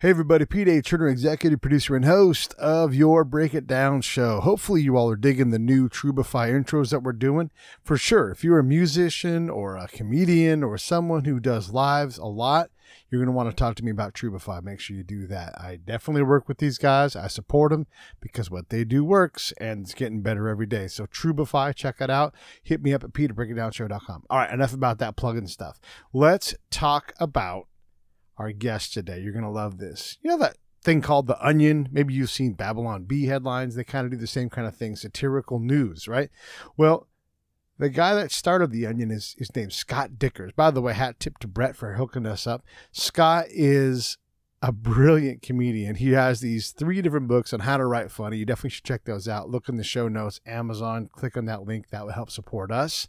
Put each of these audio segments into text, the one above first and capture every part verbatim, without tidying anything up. Hey everybody, Pete A. Turner, executive producer and host of your Break It Down show. Hopefully you all are digging the new Trubify intros that we're doing. For sure, if you're a musician or a comedian or someone who does lives a lot, you're going to want to talk to me about Trubify. Make sure you do that. I definitely work with these guys. I support them because what they do works and it's getting better every day. So Trubify, check it out. Hit me up at pete at break it down show dot com. All right, enough about that plug-in stuff. Let's talk about our guest today. You're going to love this. You know that thing called The Onion? Maybe you've seen Babylon Bee headlines. They kind of do the same kind of thing, satirical news, right? Well, the guy that started The Onion is, is named Scott Dikkers. By the way, hat tip to Brett for hooking us up. Scott is a brilliant comedian. He has these three different books on how to write funny. You definitely should check those out. Look in the show notes, Amazon, click on that link. That will help support us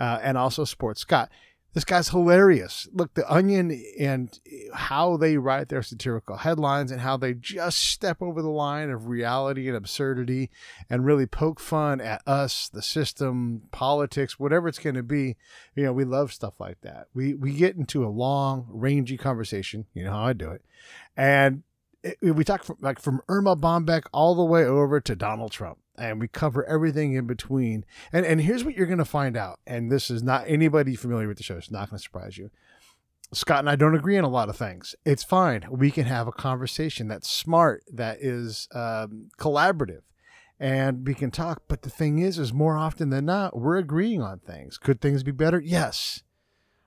uh, and also support Scott. This guy's hilarious. Look, The Onion and how they write their satirical headlines and how they just step over the line of reality and absurdity and really poke fun at us, the system, politics, whatever it's going to be. You know, we love stuff like that. We we get into a long, rangy conversation. You know how I do it. And it, we talk from, like from Erma Bombeck all the way over to Donald Trump. And we cover everything in between. And and here's what you're going to find out. And this is not anybody familiar with the show. It's not going to surprise you. Scott and I don't agree on a lot of things. It's fine. We can have a conversation that's smart, that is um, collaborative, and we can talk. But the thing is, is more often than not, we're agreeing on things. Could things be better? Yes.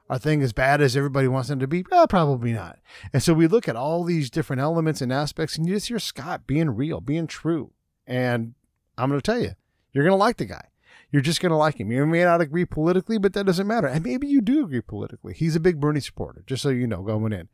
Are things as bad as everybody wants them to be? Eh, probably not. And so we look at all these different elements and aspects, and you just hear Scott being real, being true. And I'm going to tell you, you're going to like the guy. You're just going to like him. You may not agree politically, but that doesn't matter. And maybe you do agree politically. He's a big Bernie supporter, just so you know, going in.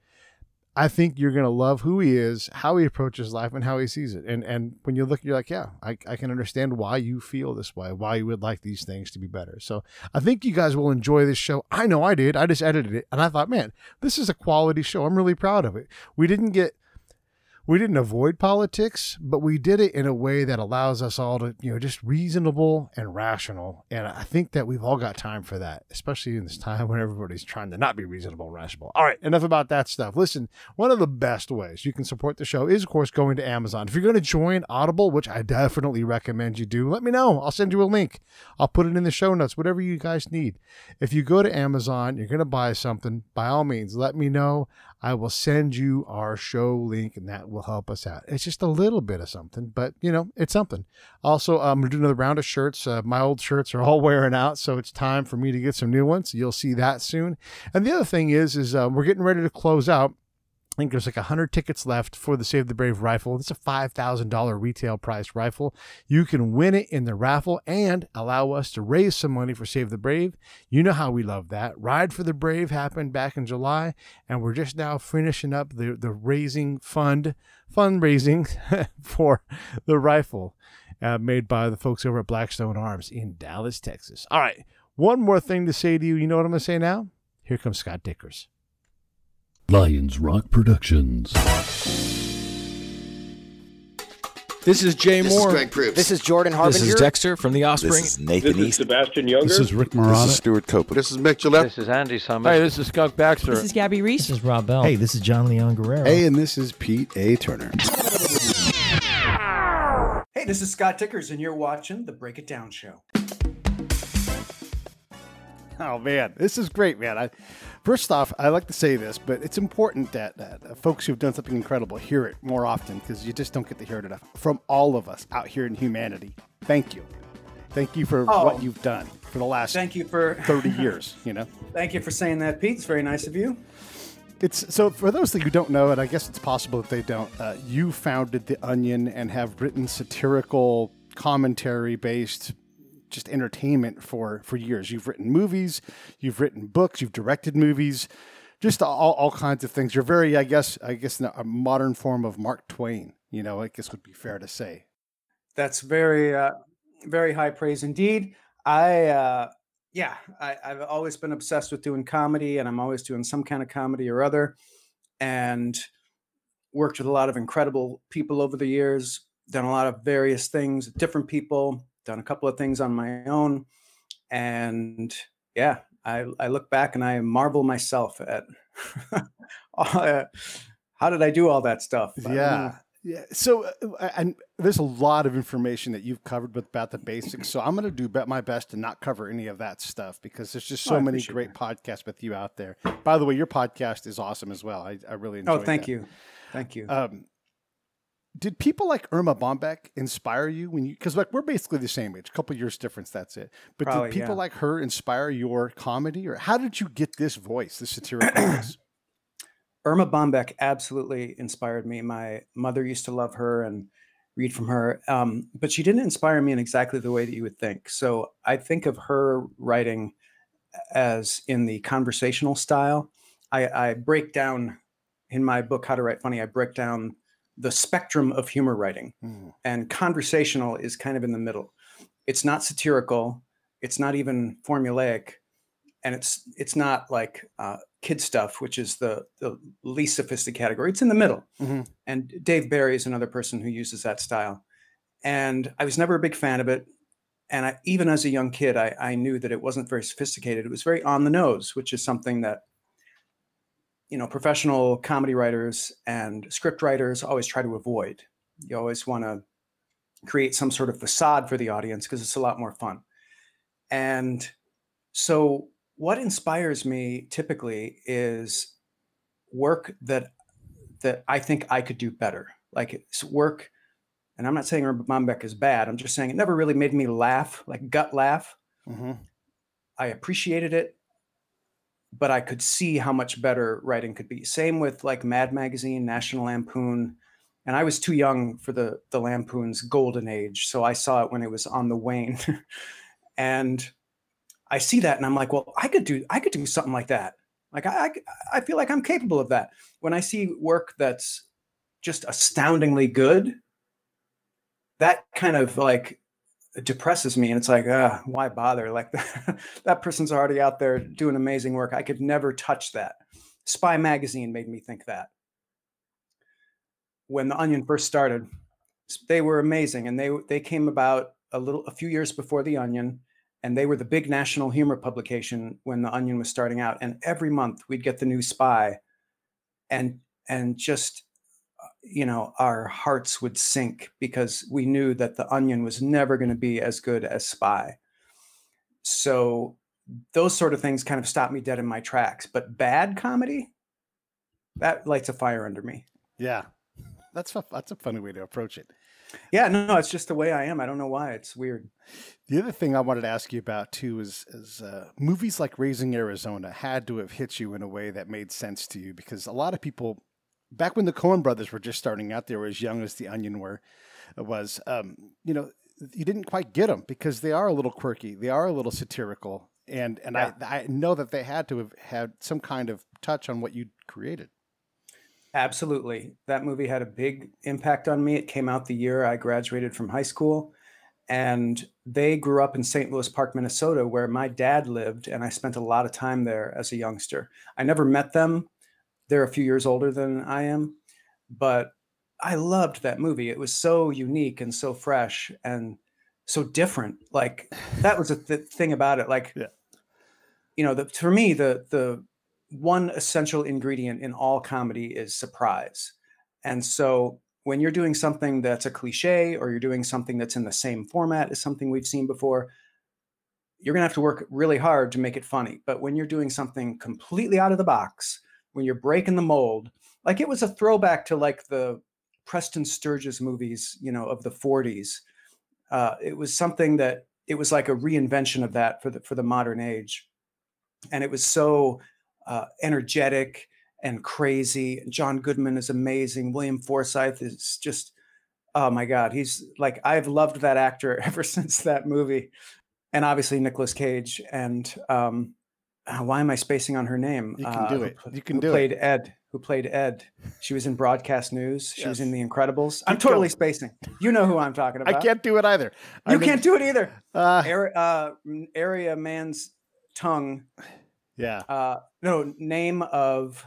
I think you're going to love who he is, how he approaches life, and how he sees it. And and when you look, you're like, yeah, I, I can understand why you feel this way, why you would like these things to be better. So I think you guys will enjoy this show. I know I did. I just edited it, and I thought, man, this is a quality show. I'm really proud of it. We didn't get... We didn't avoid politics, but we did it in a way that allows us all to, you know, just reasonable and rational. And I think that we've all got time for that, especially in this time when everybody's trying to not be reasonable and rational. All right, enough about that stuff. Listen, one of the best ways you can support the show is, of course, going to Amazon. If you're going to join Audible, which I definitely recommend you do, let me know. I'll send you a link. I'll put it in the show notes, whatever you guys need. If you go to Amazon, you're going to buy something, by all means, let me know. I will send you our show link, and that will help us out. It's just a little bit of something, but, you know, it's something. Also, I'm going to do another round of shirts. Uh, my old shirts are all wearing out, so it's time for me to get some new ones. You'll see that soon. And the other thing is, is uh, we're getting ready to close out. I think there's like one hundred tickets left for the Save the Brave rifle. It's a five thousand dollar retail price rifle. You can win it in the raffle and allow us to raise some money for Save the Brave. You know how we love that. Ride for the Brave happened back in July, and we're just now finishing up the, the raising fund, fundraising for the rifle uh, made by the folks over at Blackstone Arms in Dallas, Texas. All right, one more thing to say to you. You know what I'm going to say now? Here comes Scott Dikkers. Lions Rock Productions. This is Jay Moore. This is Greg Proops. This is Jordan Harbinger. This is Dexter from The Offspring. This is Nathan East. This is Sebastian Younger. This is Rick Morris. This is Stuart Copeland. This is Mick Chalette. This is Andy Summers. Hey, this is Scott Baxter. This is Gabby Reese. This is Rob Bell. Hey, this is John Leon Guerrero. Hey, and this is Pete A. Turner. Hey, this is Scott Dikkers, and you're watching The Break It Down Show. Oh, man, this is great, man. I, first off, I like to say this, but it's important that, that uh, folks who've done something incredible hear it more often because you just don't get to hear it enough from all of us out here in humanity. Thank you. Thank you for oh, what you've done for the last thank you for, thirty years, you know. Thank you for saying that, Pete. It's very nice of you. It's so for those who don't know, and I guess it's possible that they don't, uh, you founded The Onion and have written satirical commentary-based just entertainment for for years. You've written movies, you've written books, you've directed movies, just all, all kinds of things. You're very, I guess, I guess a modern form of Mark Twain, you know, I guess would be fair to say. That's very, uh, very high praise indeed. I, uh, yeah, I, I've always been obsessed with doing comedy, and I'm always doing some kind of comedy or other, and worked with a lot of incredible people over the years, done a lot of various things, different people, done a couple of things on my own. And yeah, I, I look back and I marvel myself at how did I do all that stuff? Yeah. Yeah. So uh, and there's a lot of information that you've covered with about the basics. So I'm going to do my best to not cover any of that stuff because there's just so oh, many great that. podcasts with you out there. By the way, your podcast is awesome as well. I, I really enjoyed it. Oh, thank that. you. Thank you. Um, did people like Erma Bombeck inspire you when you, because like we're basically the same age, a couple years difference, that's it. But Probably, did people yeah. like her inspire your comedy, or how did you get this voice, this satirical voice? Erma Bombeck absolutely inspired me. My mother used to love her and read from her, um, but she didn't inspire me in exactly the way that you would think. So I think of her writing as in the conversational style. I, I break down in my book, How to Write Funny, I break down the spectrum of humor writing, mm. and conversational is kind of in the middle. It's not satirical. It's not even formulaic. And it's, it's not like uh, kid stuff, which is the, the least sophisticated category. It's in the middle. Mm-hmm. And Dave Barry is another person who uses that style. And I was never a big fan of it. And I, even as a young kid, I, I knew that it wasn't very sophisticated. It was very on the nose, which is something that, you know, professional comedy writers and script writers always try to avoid. You always want to create some sort of facade for the audience because it's a lot more fun. And so what inspires me typically is work that that I think I could do better. Like it's work, and I'm not saying Erma Bombeck is bad. I'm just saying it never really made me laugh, like gut laugh. Mm-hmm. I appreciated it, but I could see how much better writing could be. Same with like Mad Magazine, National Lampoon. And I was too young for the, the Lampoon's golden age. So I saw it when it was on the wane. And I see that and I'm like, well, I could do, I could do something like that. Like I, I, I feel like I'm capable of that. When I see work that's just astoundingly good, that kind of like, it depresses me, and it's like, uh, why bother? Like that, that person's already out there doing amazing work. I could never touch that. Spy Magazine made me think that. When The Onion first started, they were amazing, and they they came about a little, a few years before The Onion, and they were the big national humor publication when The Onion was starting out. And every month we'd get the new Spy, and and just. you know, our hearts would sink because we knew that The Onion was never going to be as good as Spy. So those sort of things kind of stopped me dead in my tracks. But bad comedy, that lights a fire under me. Yeah, that's a, that's a funny way to approach it. Yeah, no, no, it's just the way I am. I don't know why. It's weird. The other thing I wanted to ask you about, too, is, is uh, movies like Raising Arizona had to have hit you in a way that made sense to you, because a lot of people... Back when the Coen Brothers were just starting out, they were as young as The Onion were, was, um, you know, you didn't quite get them because they are a little quirky. They are a little satirical. And, and yeah. I, I know that they had to have had some kind of touch on what you created. Absolutely. That movie had a big impact on me. It came out the year I graduated from high school, and they grew up in Saint Louis Park, Minnesota, where my dad lived. And I spent a lot of time there as a youngster. I never met them. They're a few years older than I am, but I loved that movie. It was so unique and so fresh and so different. Like that was a th thing about it. Like, yeah. you know, the, for me, the, the one essential ingredient in all comedy is surprise. And so when you're doing something that's a cliche, or you're doing something that's in the same format as something we've seen before, you're gonna have to work really hard to make it funny. But when you're doing something completely out of the box, when you're breaking the mold, like it was a throwback to like the Preston Sturges movies, you know, of the forties. Uh, it was something that it was like a reinvention of that for the, for the modern age. And it was so uh, energetic and crazy. John Goodman is amazing. William Forsythe is just, oh my God. He's like, I've loved that actor ever since that movie. And obviously Nicolas Cage and, um, why am I spacing on her name? You can do uh, it. You can who do played it. Ed, who played Ed. She was in Broadcast News. She yes. was in The Incredibles. Keep I'm totally going. spacing. You know who I'm talking about. I can't do it either. You I mean, can't do it either. Uh, Air, uh, area man's tongue. Yeah. Uh, no, name of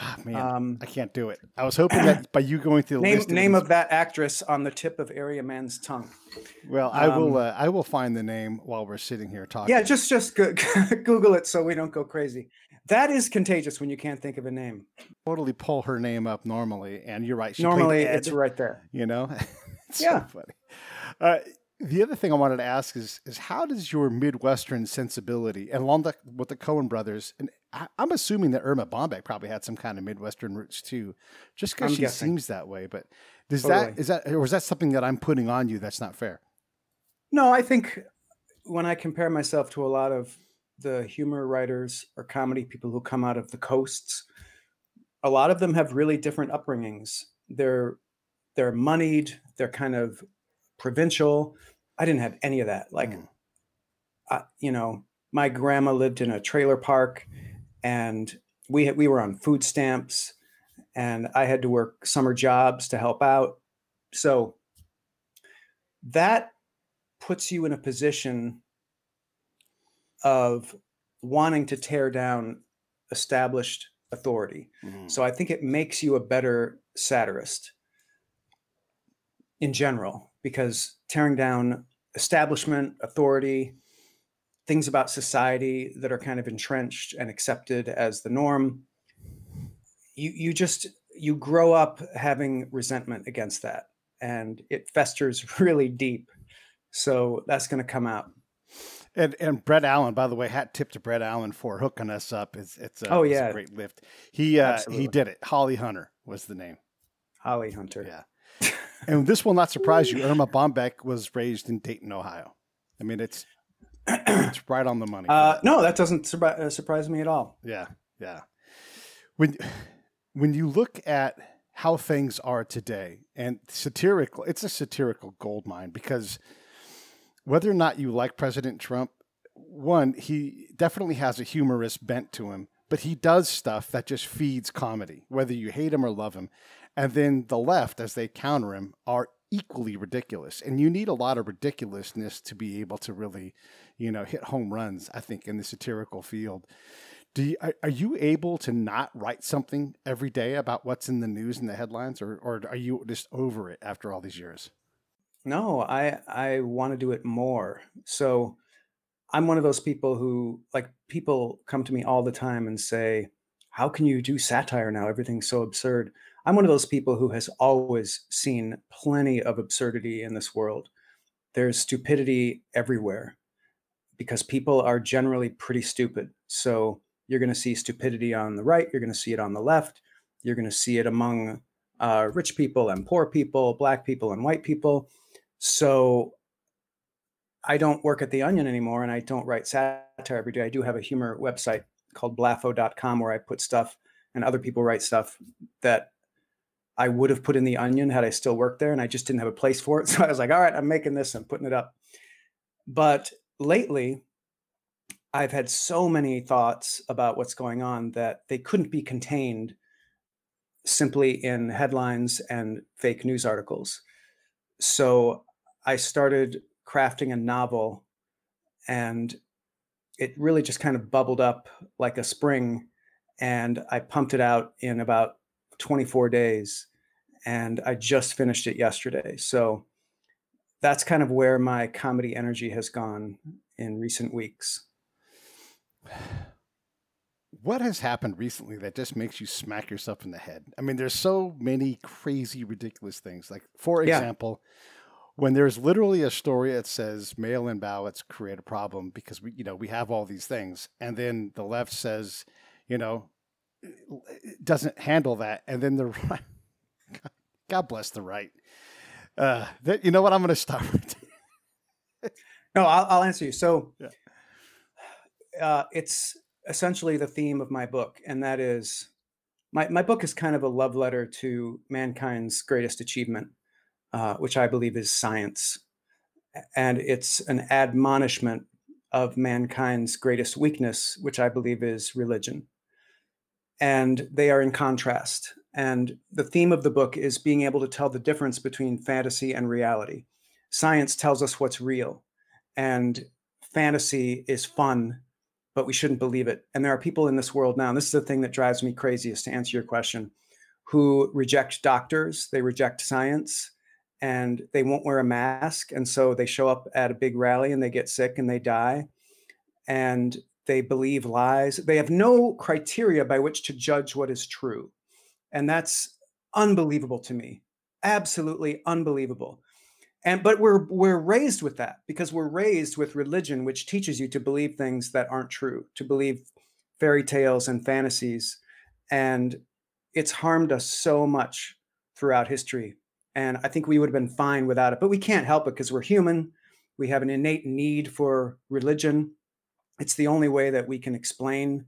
Oh, man, um, I can't do it. I was hoping that by you going through the name, list, name of that actress on the tip of area man's tongue. Well, I um, will. Uh, I will find the name while we're sitting here talking. Yeah, just just go, Google it so we don't go crazy. That is contagious when you can't think of a name. Totally pull her name up normally, and you're right. She normally, it's right there. You know, it's yeah. So funny. Uh, the other thing I wanted to ask is is how does your Midwestern sensibility, and along the, with the Coen Brothers, and I, I'm assuming that Erma Bombeck probably had some kind of Midwestern roots too, just because she guessing. seems that way. But does totally. that is that, or is that something that I'm putting on you that's not fair? No, I think when I compare myself to a lot of the humor writers or comedy people who come out of the coasts, a lot of them have really different upbringings. They're they're moneyed. They're kind of provincial. I didn't have any of that. Like, mm. I, you know, my grandma lived in a trailer park, and we had, we were on food stamps, and I had to work summer jobs to help out. So that puts you in a position of wanting to tear down established authority. Mm. So I think it makes you a better satirist in general, because tearing down establishment, authority, things about society that are kind of entrenched and accepted as the norm, you, you just, you grow up having resentment against that, and it festers really deep. So that's going to come out. And, and Brett Allen, by the way, hat tip to Brett Allen for hooking us up. It's, it's a, oh, yeah. It's a great lift. He, uh, he did it. Holly Hunter was the name. Holly Hunter. Yeah. And this will not surprise you. Erma Bombeck was raised in Dayton, Ohio. I mean, it's it's right on the money. Uh, no, that doesn't sur surprise me at all. Yeah, yeah. When when you look at how things are today, and satirical, it's a satirical goldmine, because whether or not you like President Trump, one, he definitely has a humorous bent to him, but he does stuff that just feeds comedy, whether you hate him or love him. And then the left, as they counter him, are equally ridiculous. And you need a lot of ridiculousness to be able to really, you know, hit home runs, I think, in the satirical field. Do you, are, are you able to not write something every day about what's in the news and the headlines, or, or are you just over it after all these years? No, I, I want to do it more. So I'm one of those people who, like, people come to me all the time and say, how can you do satire now? Everything's so absurd. I'm one of those people who has always seen plenty of absurdity in this world. There's stupidity everywhere because people are generally pretty stupid. So you're going to see stupidity on the right. You're going to see it on the left. You're going to see it among uh, rich people and poor people, black people and white people. So I don't work at The Onion anymore, and I don't write satire every day. I do have a humor website called blafo dot com where I put stuff and other people write stuff that I would have put in The Onion had I still worked there, and I just didn't have a place for it. So I was like, all right, I'm making this, I'm putting it up. But lately, I've had so many thoughts about what's going on that they couldn't be contained simply in headlines and fake news articles. So I started crafting a novel, and it really just kind of bubbled up like a spring, and I pumped it out in about twenty-four days, and I just finished it yesterday. So that's kind of where my comedy energy has gone in recent weeks. What has happened recently that just makes you smack yourself in the head? I mean, there's so many crazy, ridiculous things. Like, for example, yeah. when there's literally a story that says mail-in ballots create a problem because we, you know, we have all these things. And then the left says, you know, it doesn't handle that, and then the right, God bless the right. Uh, that, you know what? I'm going to stop. No, I'll, I'll answer you. So, yeah. uh, it's essentially the theme of my book, and that is my my book is kind of a love letter to mankind's greatest achievement, uh, which I believe is science, and it's an admonishment of mankind's greatest weakness, which I believe is religion. And they are in contrast. And the theme of the book is being able to tell the difference between fantasy and reality. Science tells us what's real, and fantasy is fun, but we shouldn't believe it. And there are people in this world now, and this is the thing that drives me crazy, is to answer your question, who reject doctors, they reject science, and they won't wear a mask. And so they show up at a big rally and they get sick and they die. And they believe lies. They have no criteria by which to judge what is true. And that's unbelievable to me. Absolutely unbelievable. And but we're we're raised with that, because we're raised with religion, which teaches you to believe things that aren't true, to believe fairy tales and fantasies. And it's harmed us so much throughout history. And I think we would have been fine without it, but we can't help it because we're human. We have an innate need for religion. It's the only way that we can explain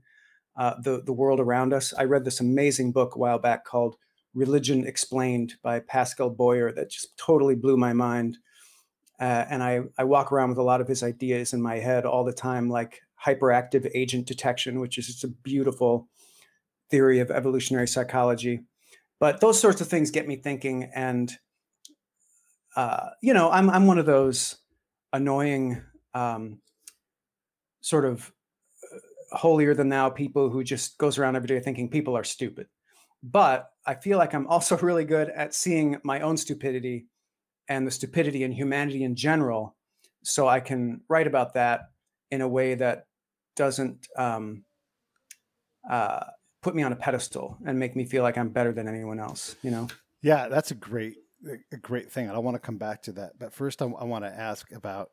uh, the, the world around us. I read this amazing book a while back called Religion Explained by Pascal Boyer that just totally blew my mind. Uh, and I, I walk around with a lot of his ideas in my head all the time, like hyperactive agent detection, which is just a beautiful theory of evolutionary psychology. But those sorts of things get me thinking. And, uh, you know, I'm, I'm one of those annoying um, sort of holier than thou people who just goes around every day thinking people are stupid. But I feel like I'm also really good at seeing my own stupidity and the stupidity in humanity in general. So I can write about that in a way that doesn't um, uh, put me on a pedestal and make me feel like I'm better than anyone else, you know? Yeah, that's a great, a great thing. And I want to come back to that. But first I, I want to ask about,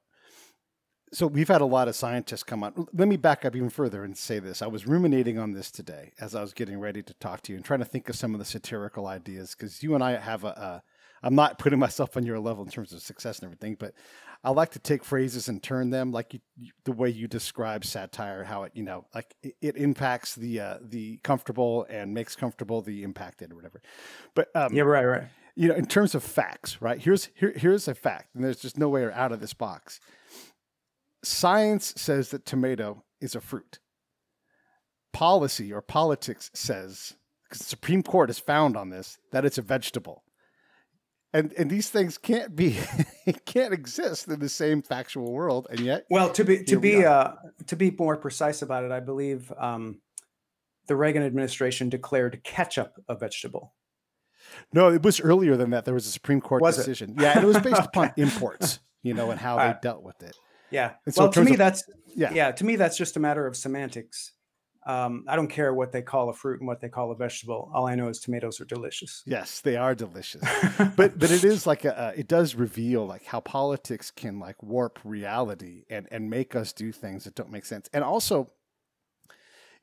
so we've had a lot of scientists come on. Let me back up even further and say this. I was ruminating on this today as I was getting ready to talk to you and trying to think of some of the satirical ideas, because you and I have a, a, I'm not putting myself on your level in terms of success and everything, but I like to take phrases and turn them, like you, you, the way you describe satire, how it, you know, like it, it impacts the, uh, the comfortable and makes comfortable the impacted or whatever. But um, yeah, right, right. You know, in terms of facts, right? Here's, here, here's a fact, and there's just no way out of this box. Science says that tomato is a fruit. Policy or politics says, because the Supreme Court has found on this, that it's a vegetable. And and these things can't be, it can't exist in the same factual world. And yet, well, to be to be uh, to be more precise about it, I believe um, the Reagan administration declared ketchup a vegetable. No, it was earlier than that. There was a Supreme Court was decision. It? Yeah, and it was based upon imports, you know, and how uh, they dealt with it. Yeah. So well, to me, of, that's yeah. yeah. To me, that's just a matter of semantics. Um, I don't care what they call a fruit and what they call a vegetable. All I know is tomatoes are delicious. Yes, they are delicious. but but it is like a, uh, it does reveal like how politics can like warp reality and and make us do things that don't make sense. And also,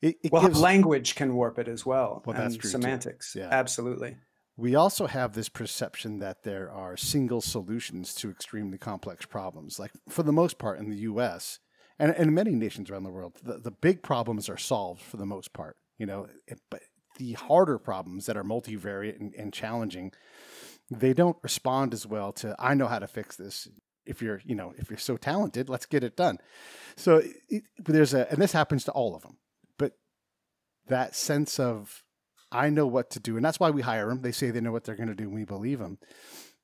it, it well, gives, language can warp it as well. Well, and that's true semantics. Too. Yeah, absolutely. We also have this perception that there are single solutions to extremely complex problems. Like for the most part in the U S and, and many nations around the world, the, the big problems are solved for the most part, you know, it, but the harder problems that are multivariate and, and challenging, they don't respond as well to, I know how to fix this. If you're, you know, if you're so talented, let's get it done. So it, there's a, and this happens to all of them, but that sense of, I know what to do. And that's why we hire them. They say they know what they're going to do. And we believe them,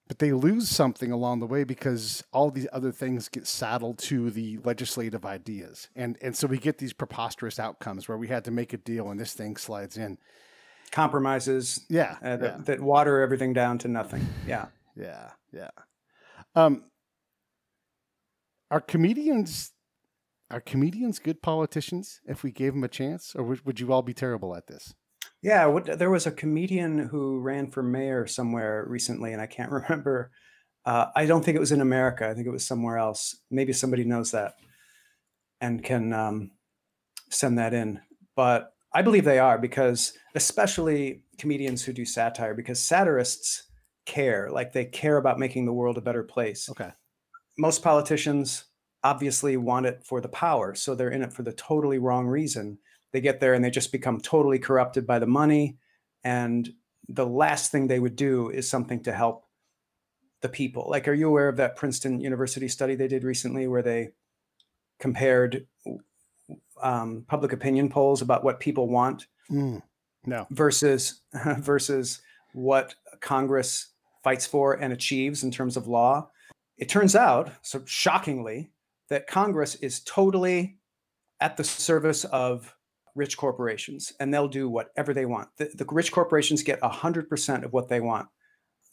but they lose something along the way because all these other things get saddled to the legislative ideas. And, and so we get these preposterous outcomes where we had to make a deal and this thing slides in. Compromises. Yeah. Uh, that, yeah. that water everything down to nothing. Yeah. Yeah. Yeah. Um, are comedians, are comedians good politicians if we gave them a chance, or would, would you all be terrible at this? Yeah, what, there was a comedian who ran for mayor somewhere recently, and I can't remember. Uh, I don't think it was in America. I think it was somewhere else. Maybe somebody knows that and can um, send that in. But I believe they are, because especially comedians who do satire, because satirists care. Like they care about making the world a better place. Okay. Most politicians obviously want it for the power, so they're in it for the totally wrong reason. They get there and they just become totally corrupted by the money. And the last thing they would do is something to help the people. Like, are you aware of that Princeton University study they did recently where they compared um, public opinion polls about what people want mm, no. versus, versus what Congress fights for and achieves in terms of law? It turns out, so shockingly, that Congress is totally at the service of rich corporations, and they'll do whatever they want. The, the rich corporations get one hundred percent of what they want.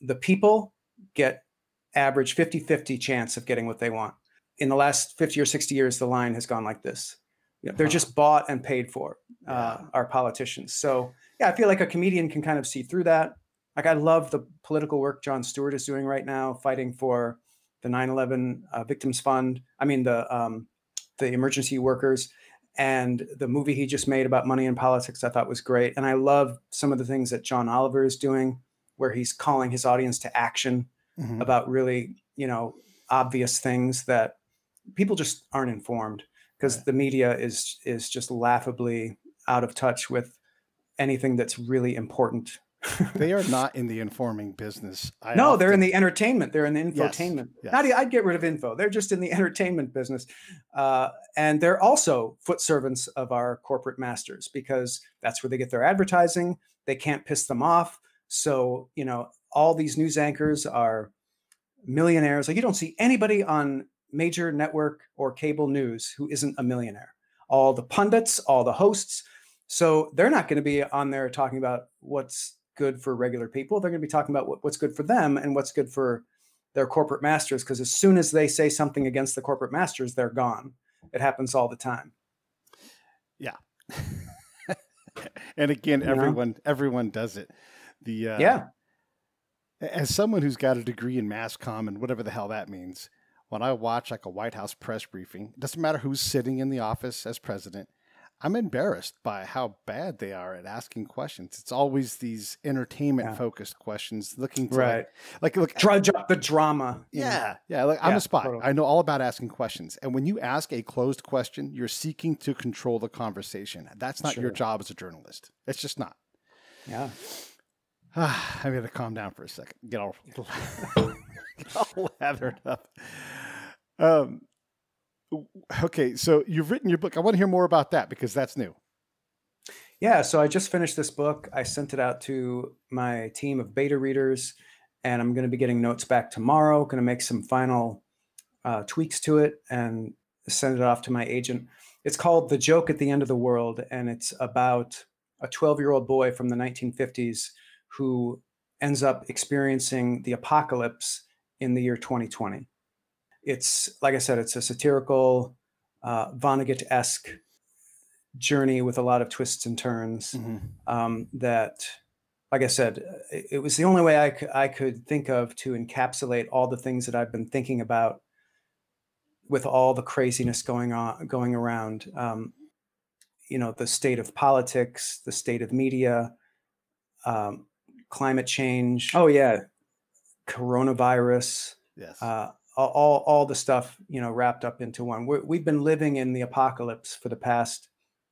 The people get average fifty fifty chance of getting what they want. In the last fifty or sixty years, the line has gone like this. You know, they're just bought and paid for, uh, our politicians. So yeah, I feel like a comedian can kind of see through that. Like, I love the political work Jon Stewart is doing right now, fighting for the nine eleven uh, Victims Fund. I mean, the um, the emergency workers, and the movie he just made about money and politics, I thought was great. And I love some of the things that John Oliver is doing, where he's calling his audience to action mm-hmm. about really, you know, obvious things that people just aren't informed, because right. the media is is just laughably out of touch with anything that's really important. They are not in the informing business. I no, often... they're in the entertainment. They're in the infotainment. Yes. Yes. Not, I'd get rid of info. They're just in the entertainment business. Uh, and they're also foot servants of our corporate masters, because that's where they get their advertising. They can't piss them off. So, you know, all these news anchors are millionaires. Like, you don't see anybody on major network or cable news who isn't a millionaire. All the pundits, all the hosts. So they're not going to be on there talking about what's good for regular people. They're going to be talking about what, what's good for them and what's good for their corporate masters. Because as soon as they say something against the corporate masters, they're gone. It happens all the time. Yeah. And again, you everyone, know? everyone does it. The, uh, yeah. As someone who's got a degree in mass comm and whatever the hell that means, when I watch like a White House press briefing, it doesn't matter who's sitting in the office as president, I'm embarrassed by how bad they are at asking questions. It's always these entertainment-focused yeah. questions, looking to right, like, like look, drudge up the drama. Yeah, yeah. Like, yeah, I'm a spy. Totally. I know all about asking questions. And when you ask a closed question, you're seeking to control the conversation. That's not sure. your job as a journalist. It's just not. Yeah. Ah, I'm gonna calm down for a second. Get all, get all lathered up. Um. Okay, so you've written your book. I want to hear more about that, because that's new. Yeah, so I just finished this book. I sent it out to my team of beta readers, and I'm going to be getting notes back tomorrow. Going to make some final uh, tweaks to it and send it off to my agent. It's called The Joke at the End of the World, and it's about a twelve-year-old boy from the nineteen fifties who ends up experiencing the apocalypse in the year twenty twenty. It's, like I said, it's a satirical, uh, Vonnegut-esque journey with a lot of twists and turns mm-hmm. um, that, like I said, it, it was the only way I, I could think of to encapsulate all the things that I've been thinking about with all the craziness going on, going around, um, you know, the state of politics, the state of media, um, climate change. Oh, yeah. Coronavirus. Yes. Uh, All, all the stuff, you know, wrapped up into one. We're, we've been living in the apocalypse for the past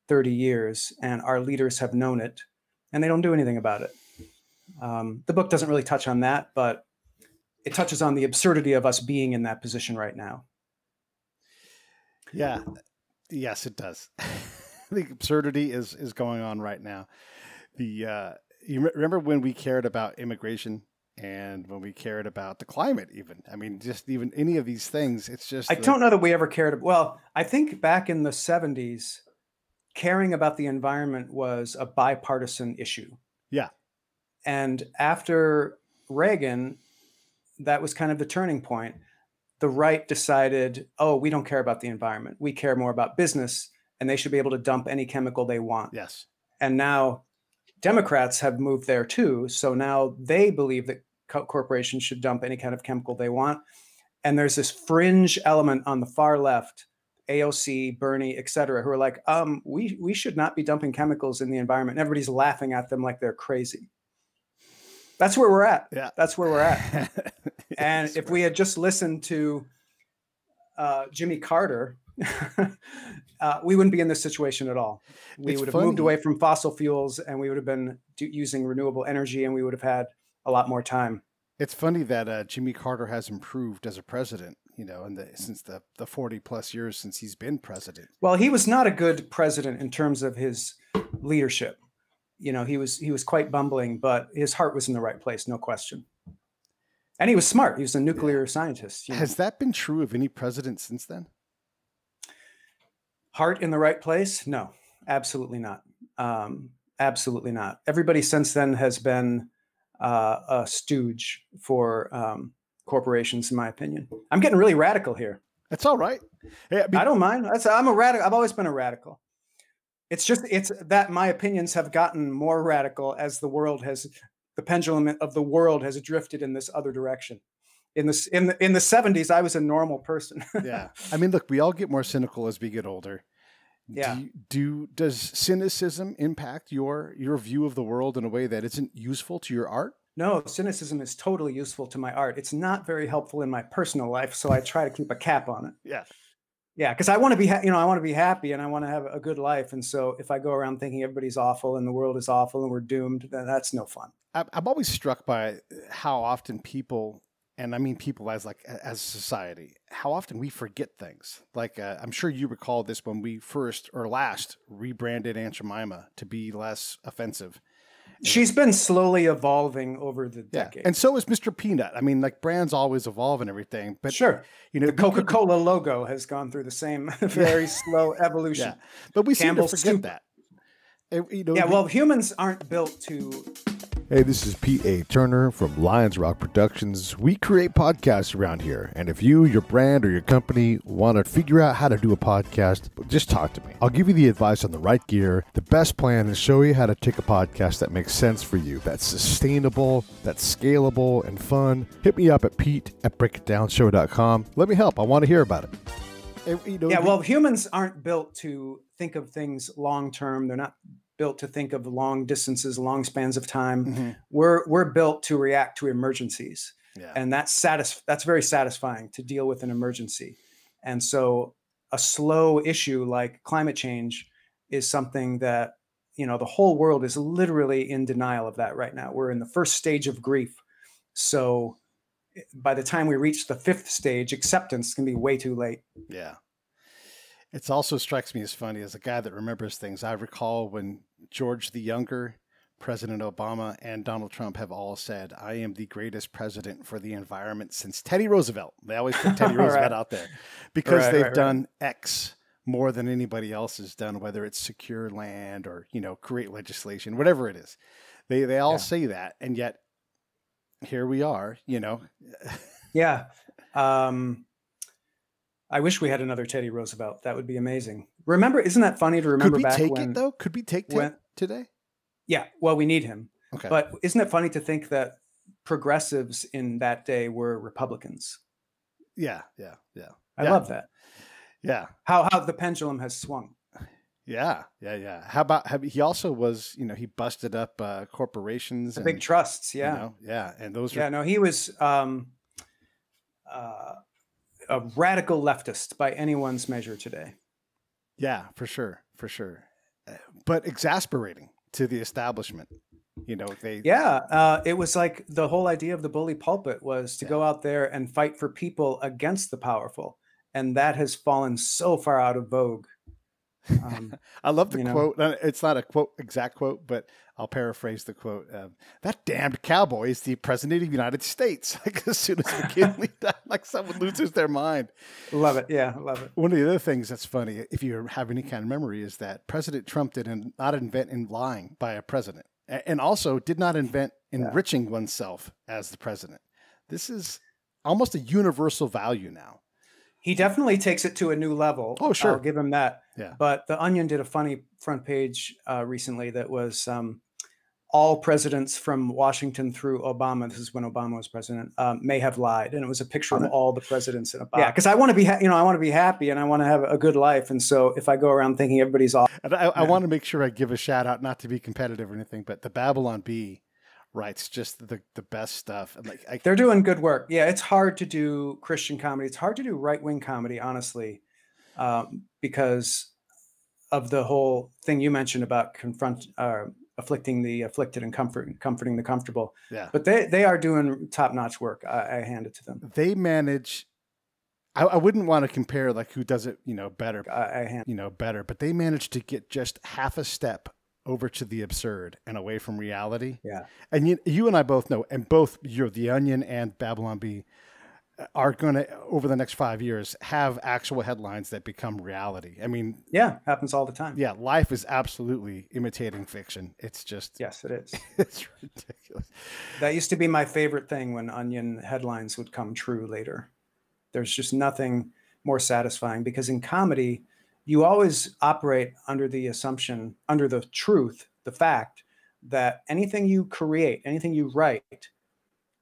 thirty years, and our leaders have known it, and they don't do anything about it. Um, the book doesn't really touch on that, but it touches on the absurdity of us being in that position right now. Yeah. Yes, it does. The absurdity is, is going on right now. The uh, you remember when we cared about immigration? And when we cared about the climate, even, I mean, just even any of these things, it's just, I the... don't know that we ever cared. Well, I think back in the seventies, caring about the environment was a bipartisan issue. Yeah. And after Reagan, that was kind of the turning point. The right decided, oh, we don't care about the environment. We care more about business, and they should be able to dump any chemical they want. Yes. And now Democrats have moved there too. So now they believe that corporations should dump any kind of chemical they want. And there's this fringe element on the far left, A O C, Bernie, et cetera, who are like, um, we, we should not be dumping chemicals in the environment. And everybody's laughing at them like they're crazy. That's where we're at. Yeah. That's where we're at. And if we had just listened to uh, Jimmy Carter, uh, we wouldn't be in this situation at all. We it's would have funny. moved away from fossil fuels, and we would have been do using renewable energy, and we would have had a lot more time. It's funny that uh, Jimmy Carter has improved as a president, you know, in the, since the, the forty plus years since he's been president. Well, he was not a good president in terms of his leadership. You know, he was, he was quite bumbling, but his heart was in the right place. No question. And he was smart. He was a nuclear yeah. scientist. You know? Has that been true of any president since then? Heart in the right place? No, absolutely not. Um, absolutely not. Everybody since then has been uh, a stooge for um, corporations, in my opinion. I'm getting really radical here. That's all right. Yeah, I, mean, I don't mind. That's, I'm a radical. I've always been a radical. It's just it's that my opinions have gotten more radical as the world has the pendulum of the world has drifted in this other direction. In this in the in the seventies, I was a normal person. Yeah, I mean, look, we all get more cynical as we get older. Yeah. Do, you, do does cynicism impact your your view of the world in a way that isn't useful to your art? No, cynicism is totally useful to my art. It's not very helpful in my personal life, so I try to keep a cap on it. Yeah. Yeah, because I want to be, you know, I want to be happy and I want to have a good life. And so if I go around thinking everybody's awful and the world is awful and we're doomed, then that's no fun. I'm always struck by how often people, and I mean people as like as society, how often we forget things. Like uh, I'm sure you recall this when we first or last rebranded Aunt Jemima to be less offensive. She's been slowly evolving over the decade. Yeah. And so is Mister Peanut. I mean, like, brands always evolve and everything. But sure, you know, the Coca-Cola logo has gone through the same very yeah. slow evolution. Yeah. But we Campbell seem to forget soup. that. It, you know, yeah, we, well, humans aren't built to... Hey, this is Pete A. Turner from Lions Rock Productions. We create podcasts around here. And if you, your brand, or your company want to figure out how to do a podcast, just talk to me. I'll give you the advice on the right gear, the best plan, and show you how to take a podcast that makes sense for you, that's sustainable, that's scalable, and fun. Hit me up at Pete at break it down show dot com. Let me help. I want to hear about it. It you know, yeah, well, humans aren't built to think of things long-term. They're not built to think of long distances, long spans of time. Mm-hmm. We're we're built to react to emergencies. Yeah. And that's satisf- that's very satisfying to deal with an emergency. And so a slow issue like climate change is something that, you know, the whole world is literally in denial of that right now. We're in the first stage of grief. So by the time we reach the fifth stage, acceptance can be way too late. Yeah. It also strikes me as funny as a guy that remembers things. I recall when George the Younger, President Obama, and Donald Trump have all said, I am the greatest president for the environment since Teddy Roosevelt. They always put Teddy Roosevelt right. out there because right, they've right, done right. X more than anybody else has done, whether it's secure land or, you know, create legislation, whatever it is. They, they all yeah. say that. And yet here we are, you know. yeah. Um, I wish we had another Teddy Roosevelt. That would be amazing. Remember, isn't that funny to remember back when? Could we take it, though? Could we take it today? Yeah, well, we need him. Okay. But isn't it funny to think that progressives in that day were Republicans? Yeah, yeah, yeah. I yeah. love that. Yeah. How how the pendulum has swung. Yeah, yeah, yeah. How about how, he also was, you know, he busted up uh, corporations. The and, big trusts, yeah. You know, yeah, and those Yeah, were... no, he was... Um, uh, a radical leftist by anyone's measure today. Yeah, for sure. For sure. But exasperating to the establishment, you know, they, yeah. Uh, it was like the whole idea of the bully pulpit was to yeah. go out there and fight for people against the powerful. And that has fallen so far out of vogue. Um, I love the quote. Know. It's not a quote, exact quote, but I'll paraphrase the quote. Um, that damned cowboy is the president of the United States. Like as soon as we can leave that, like someone loses their mind. Love it. Yeah. Love it. One of the other things that's funny, if you have any kind of memory, is that President Trump did not invent in lying by a president and also did not invent enriching yeah. oneself as the president. This is almost a universal value now. He definitely takes it to a new level. Oh, sure. I'll give him that. Yeah. But The Onion did a funny front page uh, recently that was um, all presidents from Washington through Obama. This is when Obama was president, um, may have lied. And it was a picture of all the presidents in Obama. Yeah, because I want to be, you know, I want to be happy and I want to have a good life. And so if I go around thinking everybody's off. And I, I want to make sure I give a shout out, not to be competitive or anything, but the Babylon Bee writes just the the best stuff. I'm like I, they're doing good work. Yeah, it's hard to do Christian comedy. It's hard to do right wing comedy, honestly, um, because of the whole thing you mentioned about confront uh, afflicting the afflicted and comfort comforting the comfortable. Yeah, but they they are doing top notch work. I, I hand it to them. They manage. I, I wouldn't want to compare like who does it, you know, better. I, I hand you know better, but they manage to get just half a step over to the absurd and away from reality. Yeah. And you, you and I both know, and both you're The Onion and Babylon Bee are going to, over the next five years, have actual headlines that become reality. I mean, yeah, happens all the time. Yeah. Life is absolutely imitating fiction. It's just, yes, it is. It's ridiculous. That used to be my favorite thing when Onion headlines would come true later. There's just nothing more satisfying, because in comedy, you always operate under the assumption, under the truth, the fact that anything you create, anything you write,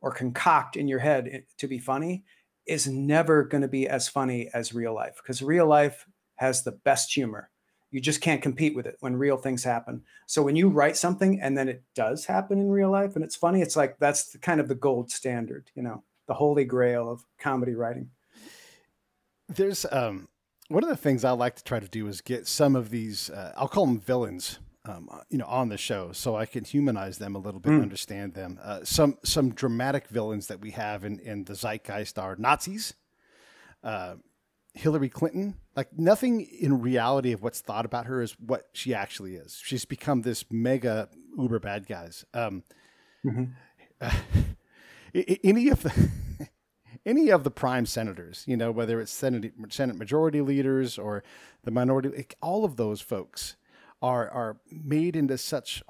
or concoct in your head to be funny is never going to be as funny as real life, because real life has the best humor. You just can't compete with it when real things happen. So when you write something and then it does happen in real life and it's funny, it's like, that's the kind of the gold standard, you know, the holy grail of comedy writing. There's um, one of the things I like to try to do is get some of these, uh, I'll call them villains, Um, you know, on the show, so I can humanize them a little bit, mm. and understand them. Uh, some some dramatic villains that we have in in the zeitgeist are Nazis, uh, Hillary Clinton. Like, nothing in reality of what's thought about her is what she actually is. She's become this mega uber bad guys. Um, mm-hmm. uh, any of the any of the prime senators, you know, whether it's Senate Senate majority leaders or the minority, like, all of those folks are are made into such,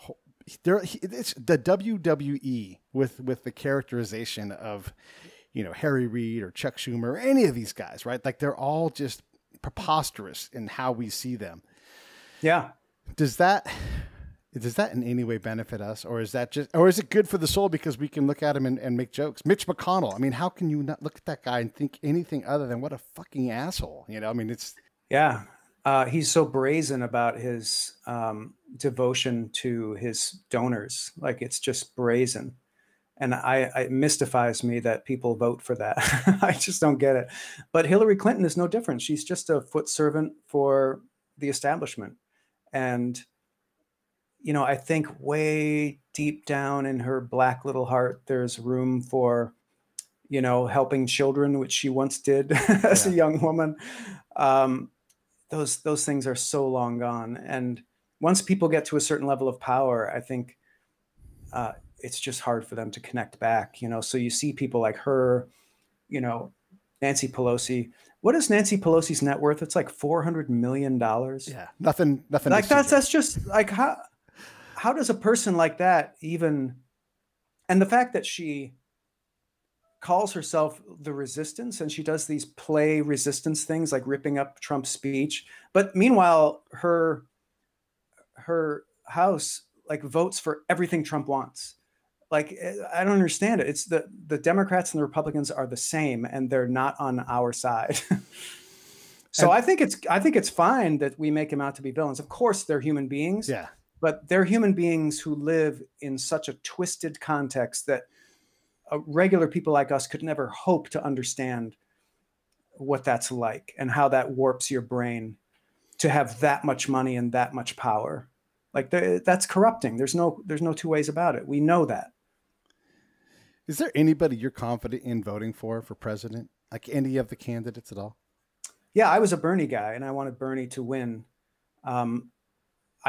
there it's the W W E with with the characterization of, you know, Harry Reid or Chuck Schumer, any of these guys, right? Like, they're all just preposterous in how we see them. Yeah. Does that does that in any way benefit us, or is that just, or is it good for the soul because we can look at him and, and make jokes? Mitch McConnell, I mean, how can you not look at that guy and think anything other than what a fucking asshole? You know, I mean, it's, yeah. Uh, he's so brazen about his um, devotion to his donors. Like, it's just brazen. And I, I, it mystifies me that people vote for that. I just don't get it. But Hillary Clinton is no different. She's just a foot servant for the establishment. And, you know, I think way deep down in her black little heart, there's room for, you know, helping children, which she once did as yeah. a young woman. Um, Those, those things are so long gone. And once people get to a certain level of power, I think uh, it's just hard for them to connect back, you know? So you see people like her, you know, Nancy Pelosi. What is Nancy Pelosi's net worth? It's like four hundred million dollars. Yeah, nothing, nothing. Like that's, that's just like, how, how does a person like that even, and the fact that she calls herself the resistance, and she does these play resistance things like ripping up Trump's speech. But meanwhile, her her house like votes for everything Trump wants. Like, I don't understand it. It's the, the Democrats and the Republicans are the same, and they're not on our side. So and I think it's I think it's fine that we make them out to be villains. Of course, they're human beings. Yeah. But they're human beings who live in such a twisted context that Uh, regular people like us could never hope to understand what that's like and how that warps your brain to have that much money and that much power. Like, that's corrupting. There's no, there's no two ways about it. We know that. Is there anybody you're confident in voting for, for president? Like, any of the candidates at all? Yeah, I was a Bernie guy and I wanted Bernie to win. Um,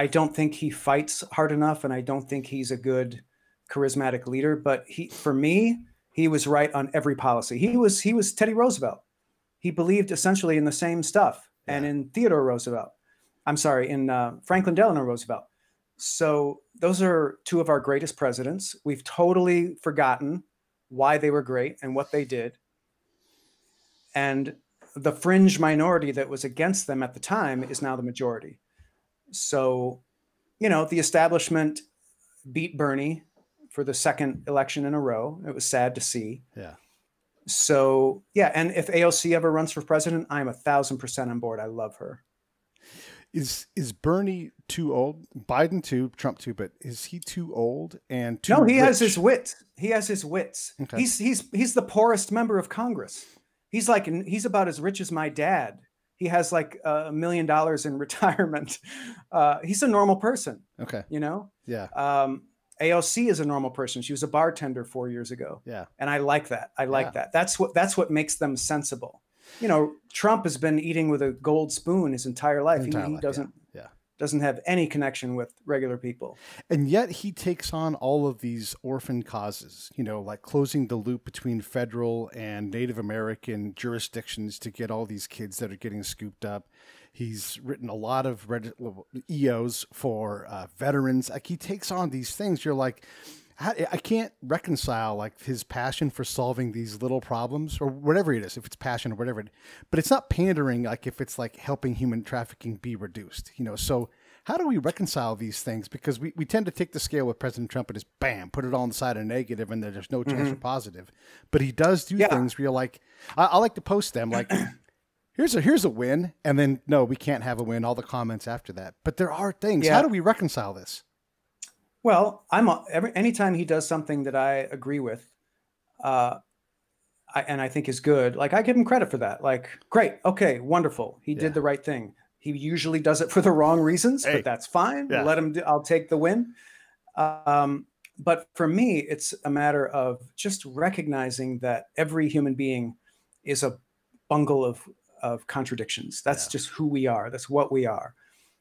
I don't think he fights hard enough, and I don't think he's a good charismatic leader, but he, for me, he was right on every policy. He was, he was Teddy Roosevelt. He believed essentially in the same stuff. Yeah. And in Theodore Roosevelt, I'm sorry, in uh, Franklin Delano Roosevelt. So those are two of our greatest presidents. We've totally forgotten why they were great and what they did. And the fringe minority that was against them at the time is now the majority. So, you know, the establishment beat Bernie for the second election in a row. It was sad to see. Yeah. So yeah. And if A O C ever runs for president, I'm a thousand percent on board. I love her. Is, is Bernie too old? Biden too, Trump too, but is he too old and too No, he rich? has his wits. He has his wits. Okay. He's, he's, he's the poorest member of Congress. He's like, he's about as rich as my dad. He has like a million dollars in retirement. Uh, he's a normal person. Okay. You know? Yeah. Um, A O C is a normal person. She was a bartender four years ago. Yeah. And I like that. I like yeah. that. That's what, that's what makes them sensible. You know, Trump has been eating with a gold spoon his entire life. Entire he, he life, doesn't, yeah. yeah. doesn't have any connection with regular people. And yet he takes on all of these orphan causes, you know, like closing the loop between federal and Native American jurisdictions to get all these kids that are getting scooped up. He's written a lot of E Os for uh, veterans. Like, he takes on these things. You're like, I can't reconcile like his passion for solving these little problems or whatever it is, if it's passion or whatever, but it's not pandering. Like if it's like helping human trafficking be reduced, you know, so how do we reconcile these things? Because we, we tend to take the scale with President Trump and just bam, put it all on the side of negative and there's no chance mm-hmm. for positive, but he does do yeah. things where you're like, I, I like to post them like, here's a, here's a win. And then no, we can't have a win. All the comments after that, but there are things, yeah. how do we reconcile this? Well, I'm every anytime he does something that I agree with, uh, I, and I think is good, like I give him credit for that. Like, great, okay, wonderful, he yeah. did the right thing. He usually does it for the wrong reasons, hey. But that's fine. Yeah. Let him. Do, I'll take the win. Um, but for me, it's a matter of just recognizing that every human being is a bungle of of contradictions. That's yeah. just who we are. That's what we are.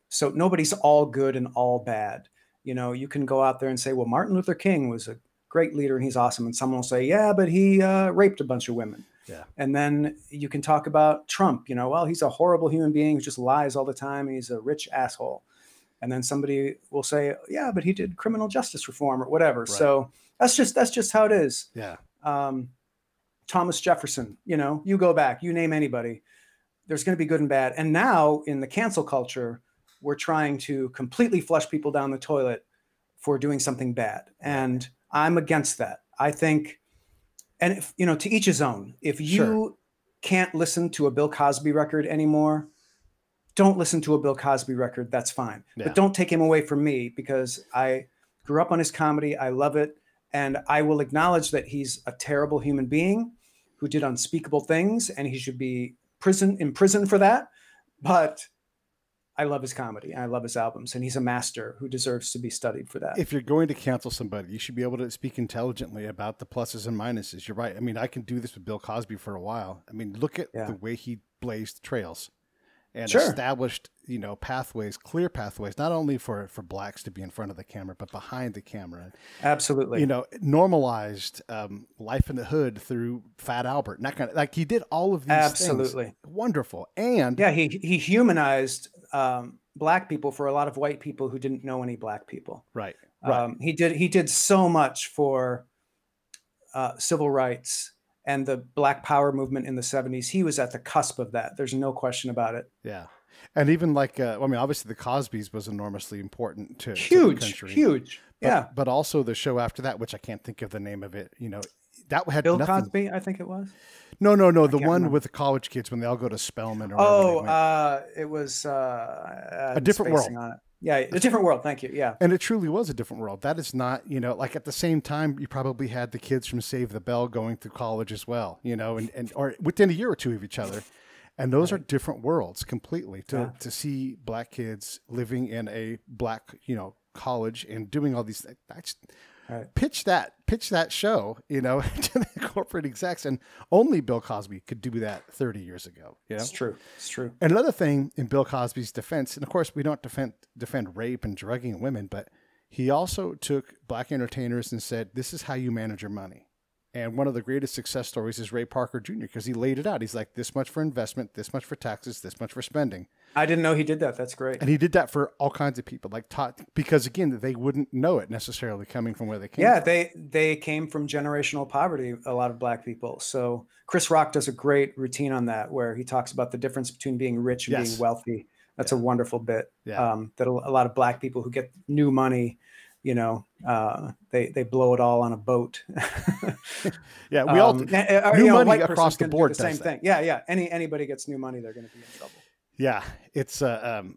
So nobody's all good and all bad. You know, you can go out there and say, well, Martin Luther King was a great leader and he's awesome. And someone will say, yeah, but he uh, raped a bunch of women. Yeah. And then you can talk about Trump, you know, well, he's a horrible human being who just lies all the time. He's a rich asshole. And then somebody will say, yeah, but he did criminal justice reform or whatever. Right. So that's just, that's just how it is. Yeah. Um, Thomas Jefferson, you know, you go back, you name anybody, there's going to be good and bad. And now in the cancel culture, we're trying to completely flush people down the toilet for doing something bad. And I'm against that. I think, and if, you know, to each his own, if you sure. can't listen to a Bill Cosby record anymore, don't listen to a Bill Cosby record. That's fine. Yeah. But don't take him away from me because I grew up on his comedy. I love it. And I will acknowledge that he's a terrible human being who did unspeakable things and he should be prison in prison for that. But I love his comedy. And I love his albums. And he's a master who deserves to be studied for that. If you're going to cancel somebody, you should be able to speak intelligently about the pluses and minuses. You're right. I mean, I can do this with Bill Cosby for a while. I mean, look at yeah. the way he blazed trails and sure. established, you know, pathways, clear pathways, not only for, for blacks to be in front of the camera, but behind the camera. Absolutely. You know, normalized um, life in the hood through Fat Albert. And that kind of, like he did all of these Absolutely. Things. Wonderful. And yeah, he, he humanized Um, black people for a lot of white people who didn't know any black people. Right. right. Um, he did. He did so much for uh, civil rights and the Black Power movement in the seventies. He was at the cusp of that. There's no question about it. Yeah. And even like, uh, I mean, obviously the Cosby's was enormously important to, huge, to the country. Huge. But, yeah. But also the show after that, which I can't think of the name of it, you know, that had Bill nothing. Cosby, I think it was. No, no, no. I the one remember. With the college kids when they all go to Spelman. Or oh, uh, it was uh, A Different World. On it. Yeah, A Different World. Thank you. Yeah. And it truly was a different world. That is not, you know, like at the same time, you probably had the kids from Save the Bell going through college as well, you know, and, and or within a year or two of each other. And those right. are different worlds completely to, yeah. to see black kids living in a black, you know, college and doing all these things. That's, Right. Pitch that, pitch that show, you know, to the corporate execs, and only Bill Cosby could do that thirty years ago. Yeah, you know? It's true. It's true. And another thing in Bill Cosby's defense, and of course we don't defend defend rape and drugging women, but he also took black entertainers and said, "This is how you manage your money." And one of the greatest success stories is Ray Parker Junior because he laid it out. He's like, this much for investment, this much for taxes, this much for spending. I didn't know he did that. That's great. And he did that for all kinds of people, like taught, because again, they wouldn't know it necessarily coming from where they came yeah, from. Yeah, they, they came from generational poverty, a lot of black people. So Chris Rock does a great routine on that where he talks about the difference between being rich and yes. being wealthy. That's yeah. a wonderful bit yeah. um, that a lot of black people who get new money, you know, uh, they, they blow it all on a boat. yeah. We all, um, or, new you know, money across the board. The same that. Thing. Yeah. Yeah. Any, anybody gets new money, they're going to be in trouble. Yeah. It's, uh, um,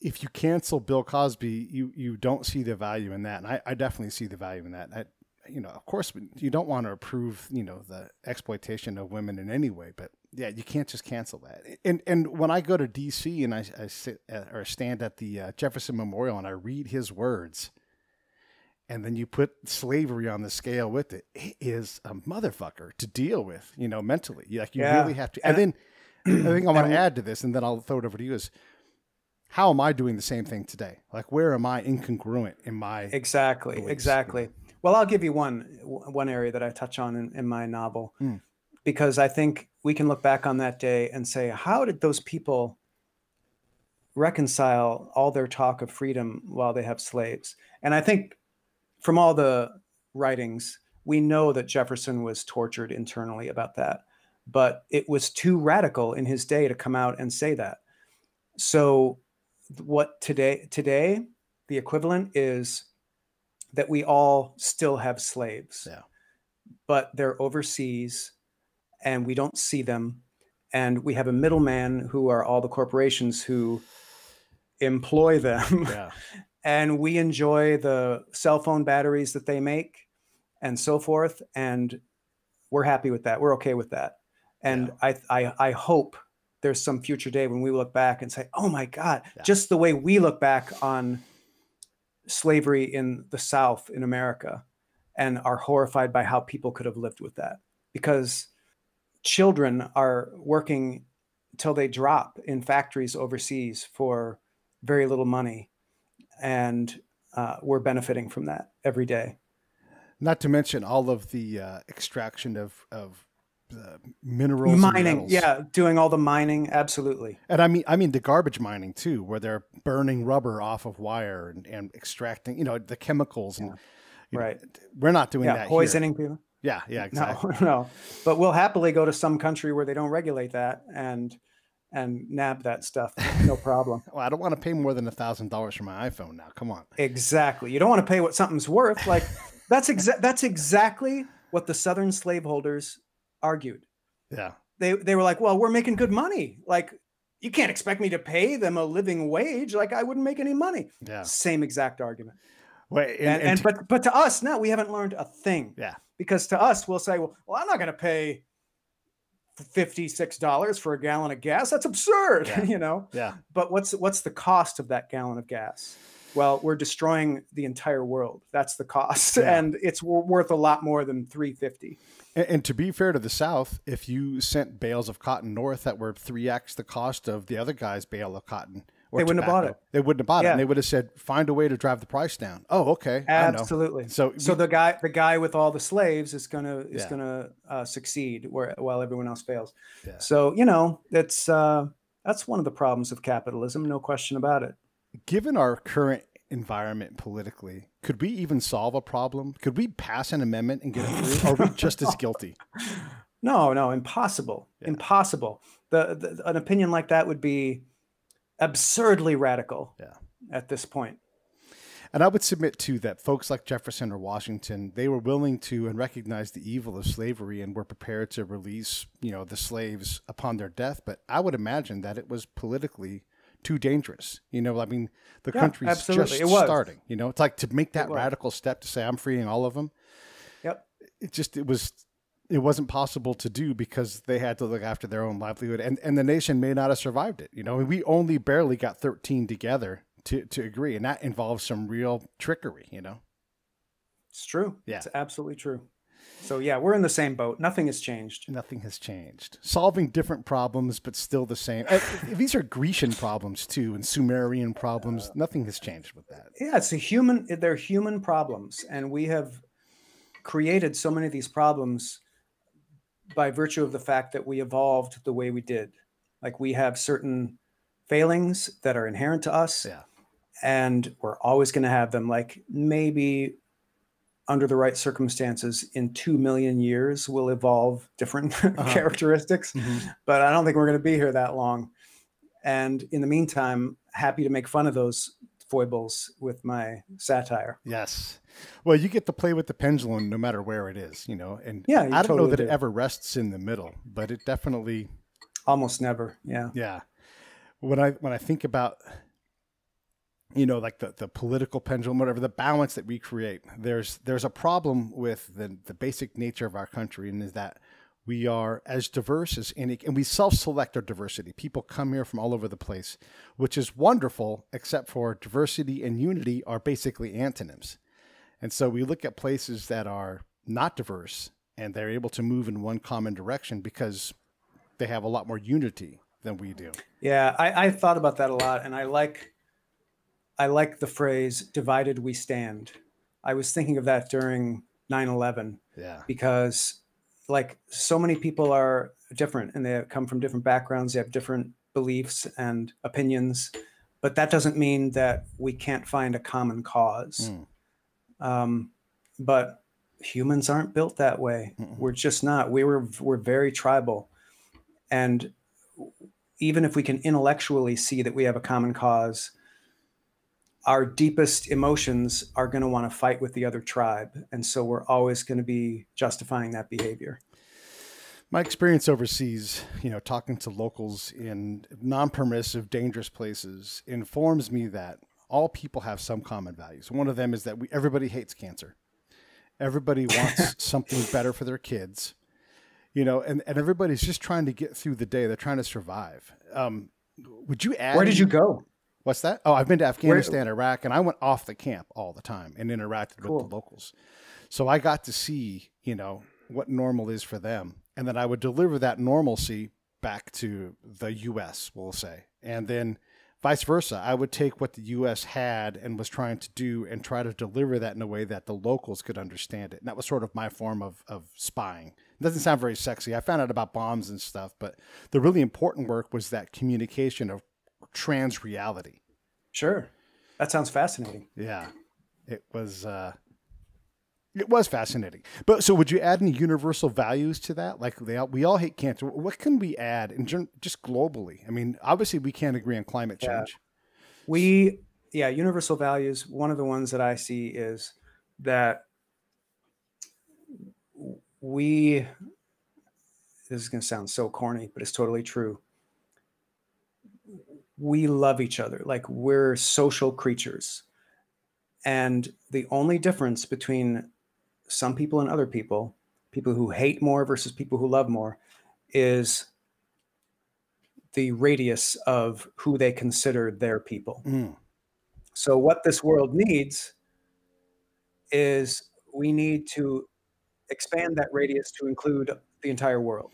if you cancel Bill Cosby, you, you don't see the value in that. And I, I definitely see the value in that. I, you know, of course you don't want to approve, you know, the exploitation of women in any way, but yeah, you can't just cancel that. And, and when I go to D C and I, I sit at, or stand at the uh, Jefferson Memorial and I read his words, and then you put slavery on the scale with it, it is a motherfucker to deal with, you know, mentally. Like you yeah. really have to. And, and then I, I think I want to add to this, and then I'll throw it over to you, is how am I doing the same thing today? Like, where am I incongruent in my exactly beliefs? Exactly. Well, I'll give you one one area that I touch on in, in my novel, mm. because I think we can look back on that day and say, how did those people reconcile all their talk of freedom while they have slaves? And I think from all the writings, we know that Jefferson was tortured internally about that, but it was too radical in his day to come out and say that. So what today, today, the equivalent is that we all still have slaves, yeah. but they're overseas and we don't see them. And we have a middleman who are all the corporations who employ them. Yeah. And we enjoy the cell phone batteries that they make and so forth. And we're happy with that. We're okay with that. And yeah. I, I, I hope there's some future day when we look back and say, oh my God, yeah. just the way we look back on slavery in the South in America and are horrified by how people could have lived with that, because children are working till they drop in factories overseas for very little money. And uh, we're benefiting from that every day. Not to mention all of the uh, extraction of, of uh, minerals, mining, and yeah, doing all the mining, absolutely. And I mean, I mean the garbage mining too, where they're burning rubber off of wire and, and extracting, you know, the chemicals. And, yeah. Right, know, we're not doing yeah, that. Poisoning here. People. Yeah, yeah, exactly. No, no, but we'll happily go to some country where they don't regulate that and and nab that stuff, no problem. Well, I don't want to pay more than a thousand dollars for my iPhone now. Come on. Exactly. You don't want to pay what something's worth, like. That's exact. That's exactly what the Southern slaveholders argued. Yeah, they they were like, "Well, we're making good money. Like, you can't expect me to pay them a living wage. Like, I wouldn't make any money." Yeah, same exact argument. Wait, and, and, and, and but but to us now, we haven't learned a thing. Yeah, because to us, we'll say, "Well, well, I'm not going to pay fifty-six dollars for a gallon of gas. That's absurd." Yeah. You know. Yeah. But what's what's the cost of that gallon of gas? Well, we're destroying the entire world. That's the cost. Yeah. And it's worth a lot more than three fifty. And, and to be fair to the South, if you sent bales of cotton north that were three X the cost of the other guy's bale of cotton, or they wouldn't tobacco, have bought it. They wouldn't have bought yeah. it. And they would have said, find a way to drive the price down. Oh, okay. Absolutely. So, so the guy the guy with all the slaves is going to is yeah. going to uh, succeed where, while everyone else fails. Yeah. So, you know, that's uh, that's one of the problems of capitalism. No question about it. Given our current environment politically, could we even solve a problem? Could we pass an amendment and get it through? Are we just as guilty? No, no, impossible. Yeah. Impossible. The, the an opinion like that would be absurdly radical yeah. at this point. And I would submit too that folks like Jefferson or Washington, they were willing to and recognized the evil of slavery and were prepared to release, you know, the slaves upon their death. But I would imagine that it was politically too dangerous. You know, I mean, the yeah, country's absolutely. just it starting, you know, it's like to make that radical step to say, I'm freeing all of them. Yep. It just, it was, it wasn't possible to do because they had to look after their own livelihood, and, and the nation may not have survived it. You know, we only barely got thirteen together to, to agree. And that involves some real trickery, you know? It's true. Yeah. It's absolutely true. So yeah, we're in the same boat. Nothing has changed. Nothing has changed. Solving different problems, but still the same. These are Grecian problems too, and Sumerian problems. Uh, Nothing has changed with that. Yeah, it's a human. They're human problems, and we have created so many of these problems by virtue of the fact that we evolved the way we did. Like, we have certain failings that are inherent to us, yeah. and we're always going to have them. Like, maybe under the right circumstances, in two million years, we'll evolve different uh-huh. characteristics. Mm-hmm. But I don't think we're going to be here that long. And in the meantime, happy to make fun of those foibles with my satire. Yes. Well, you get to play with the pendulum no matter where it is, you know. And yeah, I don't totally know that do. it ever rests in the middle, but it definitely... Almost never, yeah. Yeah. When I, when I think about... you know, like the, the political pendulum, whatever, the balance that we create, there's, there's a problem with the, the basic nature of our country. And is that we are as diverse as any, and we self-select our diversity. People come here from all over the place, which is wonderful, except for diversity and unity are basically antonyms. And so we look at places that are not diverse and they're able to move in one common direction because they have a lot more unity than we do. Yeah, I, I thought about that a lot, and I like, I like the phrase "divided we stand." I was thinking of that during nine eleven. Yeah. Because, like, so many people are different, and they come from different backgrounds. They have different beliefs and opinions, but that doesn't mean that we can't find a common cause. Mm. Um, but humans aren't built that way. Mm-mm. We're just not. We were we're very tribal, and even if we can intellectually see that we have a common cause, our deepest emotions are going to want to fight with the other tribe, and so we're always going to be justifying that behavior. My experience overseas, you know, talking to locals in non-permissive, dangerous places, informs me that all people have some common values. One of them is that we, everybody hates cancer. Everybody wants something better for their kids, you know, and, and everybody's just trying to get through the day. They're trying to survive. Um, would you add? Where did you go? What's that? Oh, I've been to Afghanistan, Where? Iraq, and I went off the camp all the time and interacted cool. with the locals. So I got to see, you know, what normal is for them. And then I would deliver that normalcy back to the U S, we'll say. And then vice versa, I would take what the U S had and was trying to do and try to deliver that in a way that the locals could understand it. And that was sort of my form of, of spying. It doesn't sound very sexy. I found out about bombs and stuff, but the really important work was that communication of trans reality. Sure. That sounds fascinating. Yeah, it was... Uh, It was fascinating. But so would you add any universal values to that? Like they all, we all hate cancer. What can we add in just globally? I mean, obviously we can't agree on climate change. Yeah. We, yeah, universal values. One of the ones that I see is that we, this is going to sound so corny, but it's totally true. We love each other. Like we're social creatures. And the only difference between some people and other people, people who hate more versus people who love more, is the radius of who they consider their people. Mm. So what this world needs is we need to expand that radius to include the entire world.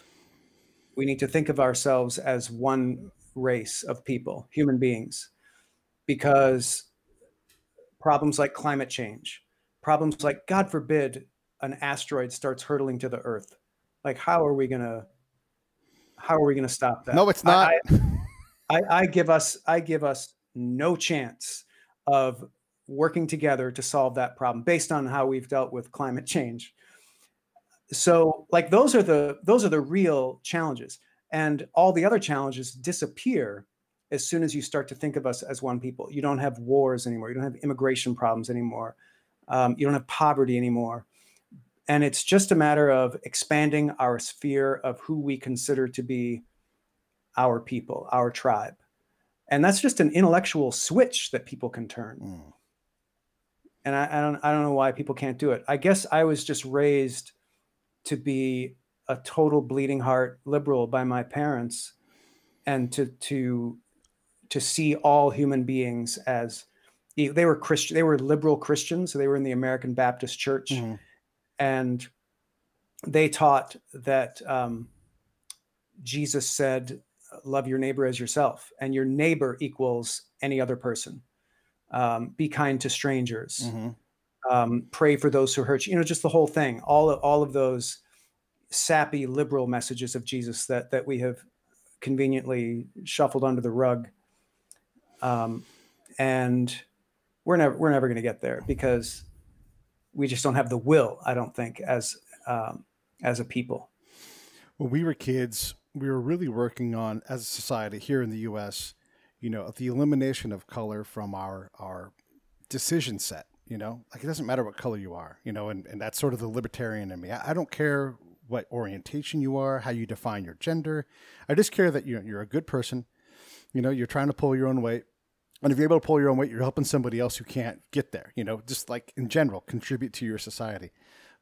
We need to think of ourselves as one race of people, human beings, because problems like climate change, problems like, God forbid, an asteroid starts hurtling to the earth. Like, how are we gonna, how are we gonna stop that? No, it's not. I, I, I give us, I give us no chance of working together to solve that problem based on how we've dealt with climate change. So, like, those are the, those are the real challenges, and all the other challenges disappear as soon as you start to think of us as one people. You don't have wars anymore. You don't have immigration problems anymore. Um, you don't have poverty anymore. And it's just a matter of expanding our sphere of who we consider to be our people, our tribe. And that's just an intellectual switch that people can turn. Mm. And I, I don't, I don't know why people can't do it. I guess I was just raised to be a total bleeding heart liberal by my parents, and to, to, to see all human beings as, they were Christian, they were liberal Christians. So they were in the American Baptist Church, mm-hmm. and they taught that um, Jesus said, "Love your neighbor as yourself," and your neighbor equals any other person. Um, be kind to strangers. Mm-hmm. Um, pray for those who hurt you. You know, just the whole thing. All of, all of those sappy liberal messages of Jesus that that we have conveniently shuffled under the rug. Um, and we're never, we're never going to get there because we just don't have the will, I don't think, as, um, as a people. When we were kids, we were really working on, as a society here in the U S, you know, the elimination of color from our, our decision set, you know, like it doesn't matter what color you are, you know, and, and that's sort of the libertarian in me. I, I don't care what orientation you are, how you define your gender. I just care that you're, you're a good person. You know, you're trying to pull your own weight. And if you're able to pull your own weight, you're helping somebody else who can't get there, you know, just like in general, contribute to your society.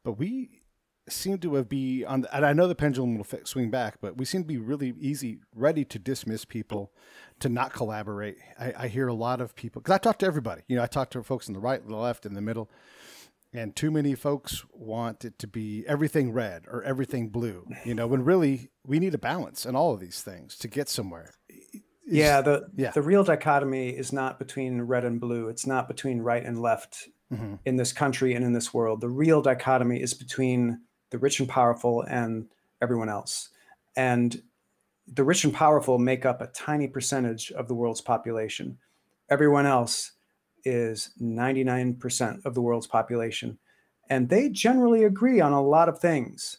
But we seem to have be on, the, and I know the pendulum will swing back, but we seem to be really easy, ready to dismiss people, to not collaborate. I, I hear a lot of people, because I talk to everybody, you know, I talk to folks on the right, the left, in the middle. And too many folks want it to be everything red or everything blue, you know, when really we need a balance in all of these things to get somewhere. It's, yeah, the yeah. the real dichotomy is not between red and blue. It's not between right and left mm-hmm. in this country and in this world. The real dichotomy is between the rich and powerful and everyone else. And the rich and powerful make up a tiny percentage of the world's population. Everyone else is ninety-nine percent of the world's population. And they generally agree on a lot of things.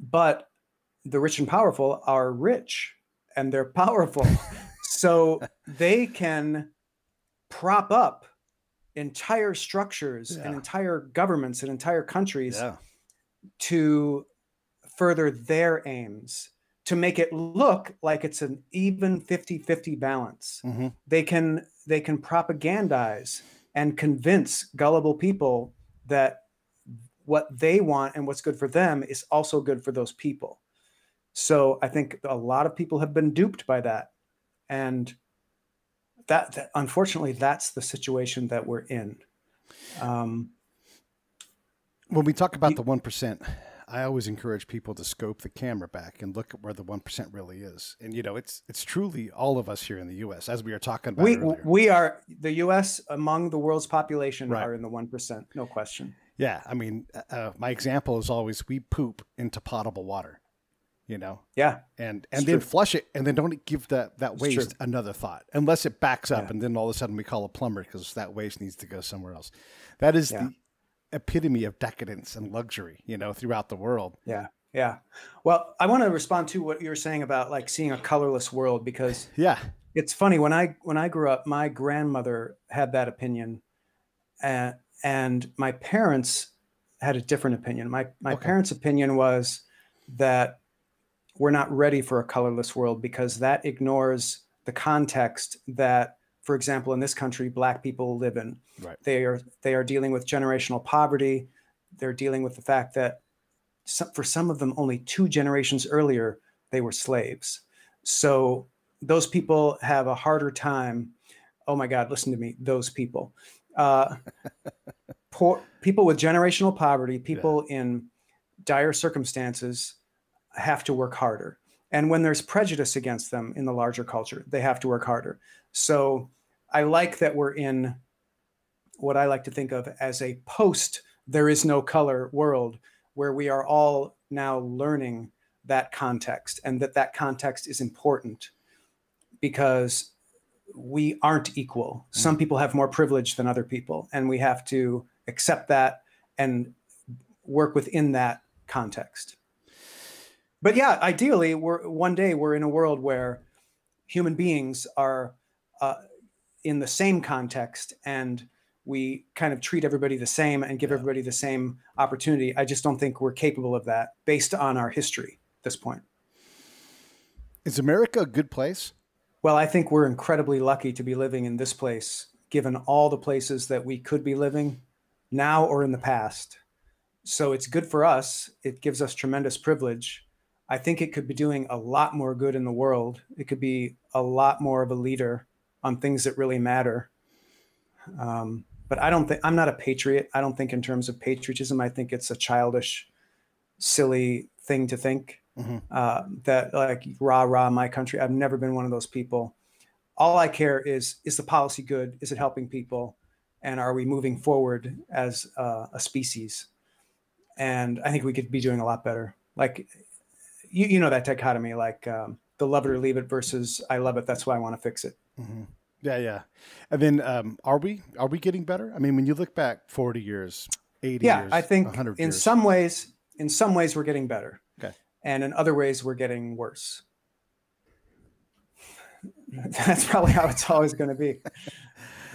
But the rich and powerful are rich and they're powerful. So they can prop up entire structures yeah. and entire governments and entire countries yeah. to further their aims, to make it look like it's an even fifty fifty balance. Mm-hmm. They can they can propagandize and convince gullible people that what they want and what's good for them is also good for those people. So I think a lot of people have been duped by that. And that, that unfortunately, that's the situation that we're in. Um, when we talk about you, the one percent, I always encourage people to scope the camera back and look at where the one percent really is. And, you know, it's it's truly all of us here in the U S, as we were talking about we, earlier. We are, the U S among the world's population right. are in the one percent, no question. Yeah, I mean, uh, my example is always we poop into potable water, you know? Yeah. And and then true. flush it, and then don't give that, that waste another thought, unless it backs up, yeah. and then all of a sudden we call a plumber because that waste needs to go somewhere else. That is yeah. the epitome of decadence and luxury, you know, throughout the world. Yeah. Yeah. Well, I want to respond to what you were saying about like seeing a colorless world, because yeah, it's funny. When I, when I grew up, my grandmother had that opinion, and, and my parents had a different opinion. My, my okay. parents' opinion was that we're not ready for a colorless world because that ignores the context that, for example, in this country, Black people live in. Right. They are they are dealing with generational poverty. They're dealing with the fact that some, for some of them, only two generations earlier, they were slaves. So those people have a harder time. Oh my God, listen to me. Those people, uh, poor people with generational poverty, people yeah. in dire circumstances, have to work harder. And when there's prejudice against them in the larger culture, they have to work harder. So I like that we're in what I like to think of as a post there is no color world, where we are all now learning that context, and that that context is important because we aren't equal. Mm-hmm. Some people have more privilege than other people, and we have to accept that and work within that context. But yeah, ideally, we're one day we're in a world where human beings are uh, in the same context, and we kind of treat everybody the same and give yeah. everybody the same opportunity. I just don't think we're capable of that based on our history at this point. Is America a good place? Well, I think we're incredibly lucky to be living in this place, given all the places that we could be living now or in the past. So it's good for us. It gives us tremendous privilege. I think it could be doing a lot more good in the world. It could be a lot more of a leader on things that really matter. Um, but I don't think, I'm not a patriot. I don't think in terms of patriotism. I think it's a childish, silly thing to think mm-hmm. uh, that like rah, rah, my country. I've never been one of those people. All I care is, is the policy good? Is it helping people? And are we moving forward as uh, a species? And I think we could be doing a lot better. Like, You, you know that dichotomy, like um, the love it or leave it versus I love it, that's why I want to fix it. Mm-hmm. Yeah, yeah. And then um, are we are we getting better? I mean, when you look back forty years, eighty yeah, years, I think one hundred in years. some ways, in some ways we're getting better. Okay. And in other ways we're getting worse. That's probably how it's always going to be,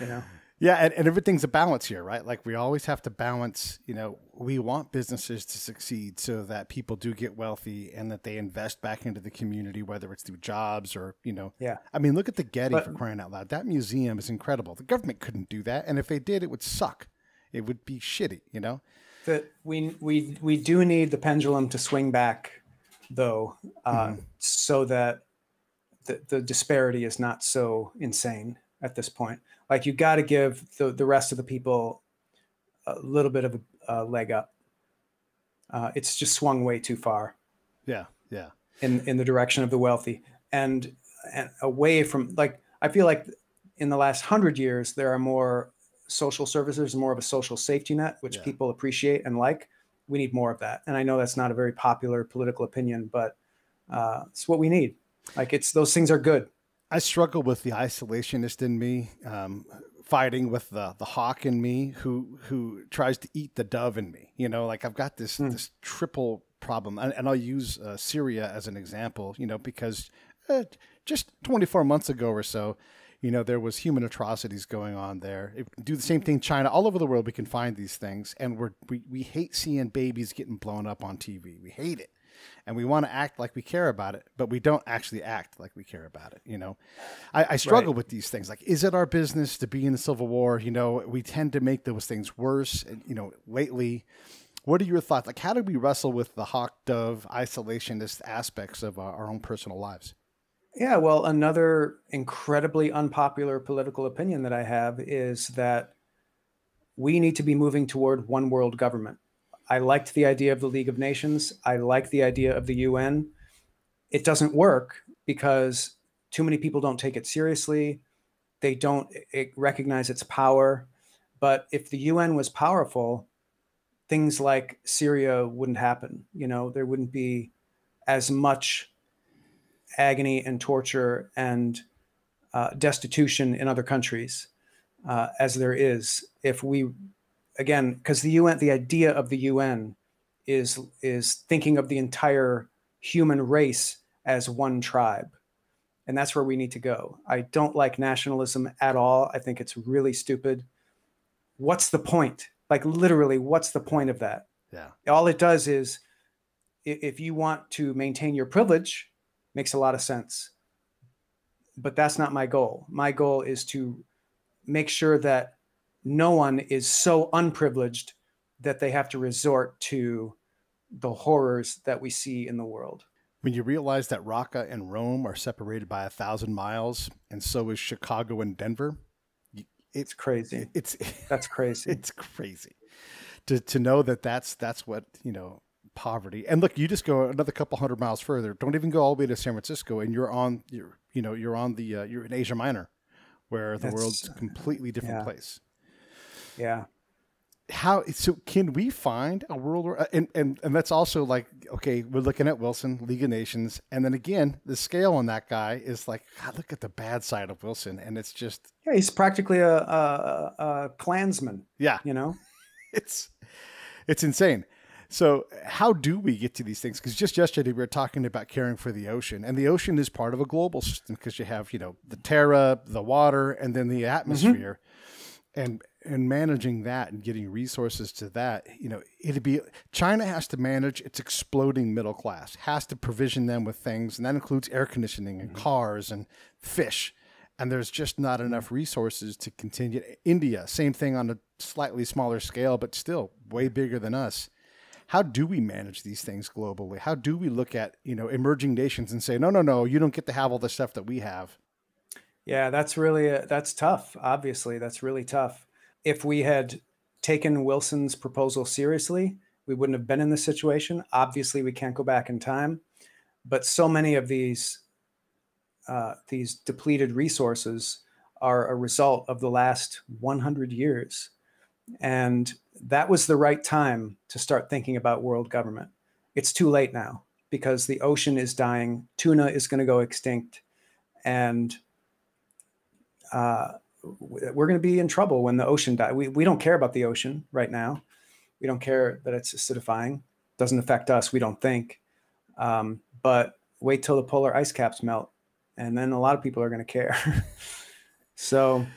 you know? Yeah, and, and everything's a balance here, right? Like we always have to balance, you know, we want businesses to succeed so that people do get wealthy and that they invest back into the community, whether it's through jobs or, you know. Yeah. I mean, look at the Getty but, for crying out loud. That museum is incredible. The government couldn't do that. And if they did, it would suck. It would be shitty, you know. The, we, we, we do need the pendulum to swing back, though, uh, mm-hmm. so that the, the disparity is not so insane at this point. Like you got to give the, the rest of the people a little bit of a, a leg up. Uh, it's just swung way too far. Yeah. Yeah. In, in the direction of the wealthy and, and away from, like, I feel like in the last hundred years, there are more social services, more of a social safety net, which yeah. people appreciate and like. We need more of that. And I know that's not a very popular political opinion, but uh, it's what we need. Like, it's, those things are good. I struggle with the isolationist in me, um, fighting with the the hawk in me who who tries to eat the dove in me. You know, like I've got this mm. this triple problem, and, and I'll use uh, Syria as an example. You know, because uh, just twenty-four months ago or so, you know, there was human atrocities going on there. It, do the same thing, China, all over the world. We can find these things, and we're, we we hate seeing babies getting blown up on T V. We hate it. And we want to act like we care about it, but we don't actually act like we care about it. You know, I, I struggle right. with these things. Like, is it our business to be in the Civil War? You know, we tend to make those things worse. And, you know, lately, what are your thoughts? Like, how do we wrestle with the hawk dove isolationist aspects of our, our own personal lives? Yeah, well, another incredibly unpopular political opinion that I have is that we need to be moving toward one world government. I liked the idea of the League of Nations. I like the idea of the U N. It doesn't work because too many people don't take it seriously. They don't it recognize its power. But if the U N was powerful, things like Syria wouldn't happen. You know, there wouldn't be as much agony and torture and uh, destitution in other countries uh, as there is if we... Again, because the U N, the idea of the U N is is thinking of the entire human race as one tribe, and that's where we need to go. I don't like nationalism at all. I think it's really stupid. What's the point? Like, literally, what's the point of that? Yeah. All it does is, if you want to maintain your privilege, makes a lot of sense. But that's not my goal. My goal is to make sure that no one is so unprivileged that they have to resort to the horrors that we see in the world. When you realize that Raqqa and Rome are separated by a thousand miles, and so is Chicago and Denver, it, it's crazy. It's that's crazy. It's crazy to to know that that's that's what, you know, poverty. And look, you just go another couple hundred miles further. Don't even go all the way to San Francisco, and you're on you're you know you're on the uh, you're in Asia Minor, where the that's, world's a completely different yeah. place. Yeah. How, so can we find a world where, and, and, and that's also like, okay, we're looking at Wilson, League of Nations. And then again, the scale on that guy is like, God, look at the bad side of Wilson. And it's just, yeah, he's practically a, a, a Klansman. Yeah. You know, it's, it's insane. So how do we get to these things? Because just yesterday we were talking about caring for the ocean, and the ocean is part of a global system because you have, you know, the terra, the water, and then the atmosphere. Mm-hmm. And, and managing that and getting resources to that, you know, it'd be, China has to manage its exploding middle class, has to provision them with things. And that includes air conditioning and cars and fish. And there's just not enough resources to continue. India, same thing on a slightly smaller scale, but still way bigger than us. How do we manage these things globally? How do we look at, you know, emerging nations and say, no, no, no, you don't get to have all the stuff that we have? Yeah, that's really, a, that's tough. Obviously, that's really tough. If we had taken Wilson's proposal seriously, we wouldn't have been in this situation. Obviously, we can't go back in time, but so many of these uh, these depleted resources are a result of the last one hundred years. And that was the right time to start thinking about world government. It's too late now because the ocean is dying. Tuna is going to go extinct. And uh we're going to be in trouble when the ocean dies. We, we don't care about the ocean right now. We don't care that it's acidifying. It doesn't affect us, we don't think. Um, but wait till the polar ice caps melt, and then a lot of people are going to care. So,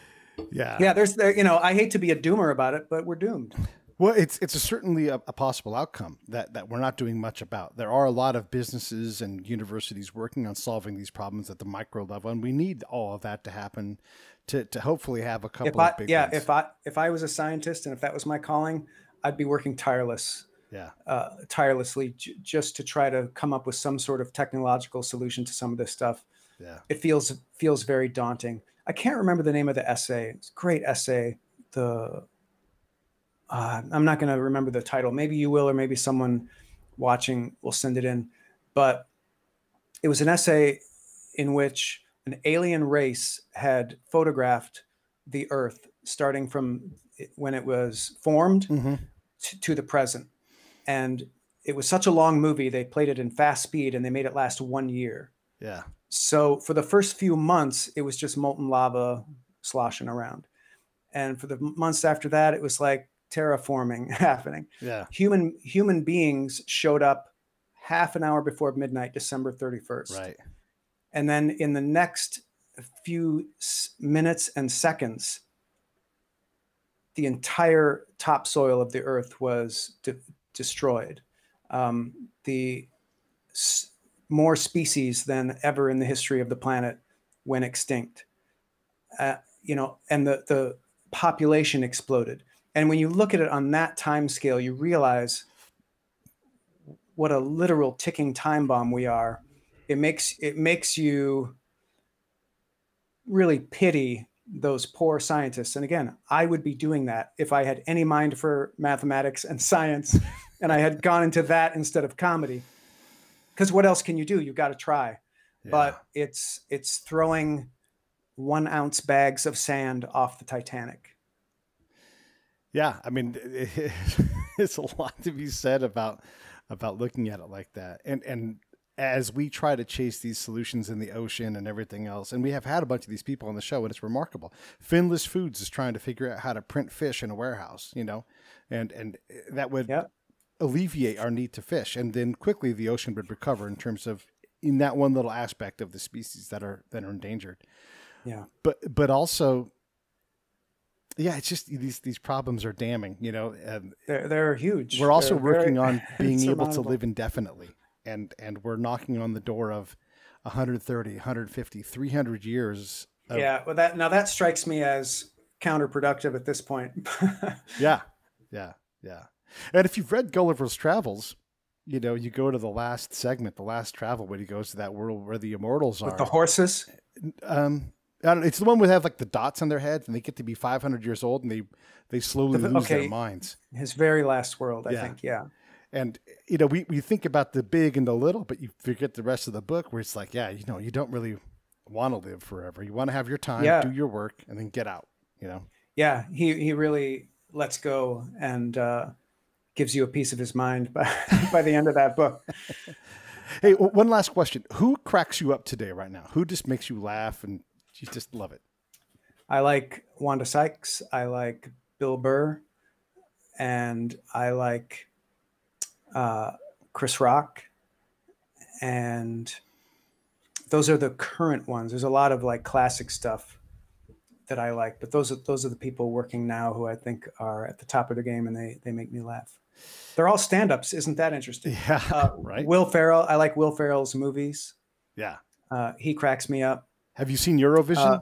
yeah, yeah. There's, there, you know, I hate to be a doomer about it, but we're doomed. Well, it's it's a certainly a, a possible outcome that, that we're not doing much about. There are a lot of businesses and universities working on solving these problems at the micro level, and we need all of that to happen to, to hopefully have a couple if I, of big Yeah, ones. if I if I was a scientist and if that was my calling, I'd be working tireless, yeah, uh, tirelessly j just to try to come up with some sort of technological solution to some of this stuff. Yeah, it feels feels very daunting. I can't remember the name of the essay. It's a great essay. The uh, I'm not going to remember the title. Maybe you will, or maybe someone watching will send it in. But it was an essay in which an alien race had photographed the Earth starting from when it was formed mm-hmm. to, to the present. And it was such a long movie. They played it in fast speed and they made it last one year. Yeah. So for the first few months, it was just molten lava sloshing around. And for the months after that, it was like terraforming happening. Yeah. Human, human beings showed up half an hour before midnight, December thirty-first. Right. And then in the next few minutes and seconds, the entire topsoil of the Earth was de destroyed. Um, the s more species than ever in the history of the planet went extinct. Uh, you know, and the the population exploded. And when you look at it on that time scale, you realize what a literal ticking time bomb we are. It makes it makes you really pity those poor scientists. And again, I would be doing that if I had any mind for mathematics and science and I had gone into that instead of comedy. Because what else can you do? You've got to try. Yeah. But it's it's throwing one ounce bags of sand off the Titanic. Yeah, I mean, it, it's a lot to be said about about looking at it like that. And and as we try to chase these solutions in the ocean and everything else, and we have had a bunch of these people on the show, and it's remarkable. Finless Foods is trying to figure out how to print fish in a warehouse, you know, and and that would yep. alleviate our need to fish, and then quickly the ocean would recover in terms of in that one little aspect of the species that are that are endangered. Yeah, but but also, yeah, it's just these these problems are damning, you know. Um, they're they're huge. We're also they're working very, on being able to live indefinitely. And and we're knocking on the door of one hundred thirty, one hundred fifty, three hundred years. Of... Yeah, well, that now that strikes me as counterproductive at this point. Yeah, yeah, yeah. And if you've read Gulliver's Travels, you know you go to the last segment, the last travel, when he goes to that world where the immortals are with the horses. Um, I don't know, it's the one where they have like the dots on their heads, and they get to be five hundred years old, and they they slowly the, lose okay. their minds. His very last world, I yeah. think. Yeah. And, you know, we, we think about the big and the little, but you forget the rest of the book where it's like, yeah, you know, you don't really want to live forever. You want to have your time, yeah. do your work, and then get out, you know? Yeah, he, he really lets go and uh, gives you a piece of his mind by, by the end of that book. Hey, one last question. Who cracks you up today right now? Who just makes you laugh and you just love it? I like Wanda Sykes. I like Bill Burr. And I like... Uh, Chris Rock, and those are the current ones. There's a lot of like classic stuff that I like, but those are those are the people working now who I think are at the top of their game, and they they make me laugh. They're all stand-ups, isn't that interesting? Yeah, uh, right. Will Ferrell, I like Will Ferrell's movies. Yeah, uh, he cracks me up. Have you seen Eurovision? Uh,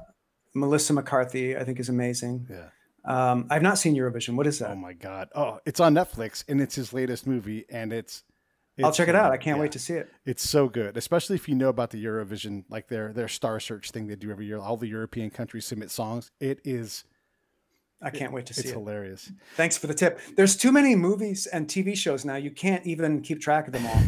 Melissa McCarthy, I think, is amazing. Yeah. Um, I've not seen Eurovision. What is that? Oh my God. Oh, it's on Netflix, and it's his latest movie, and it's, it's I'll check it out. I can't yeah. wait to see it. It's so good, especially if you know about the Eurovision, like their, their star search thing they do every year. All the European countries submit songs. It is. I can't it, wait to see it's it. It's hilarious. Thanks for the tip. There's too many movies and T V shows now. You can't even keep track of them all.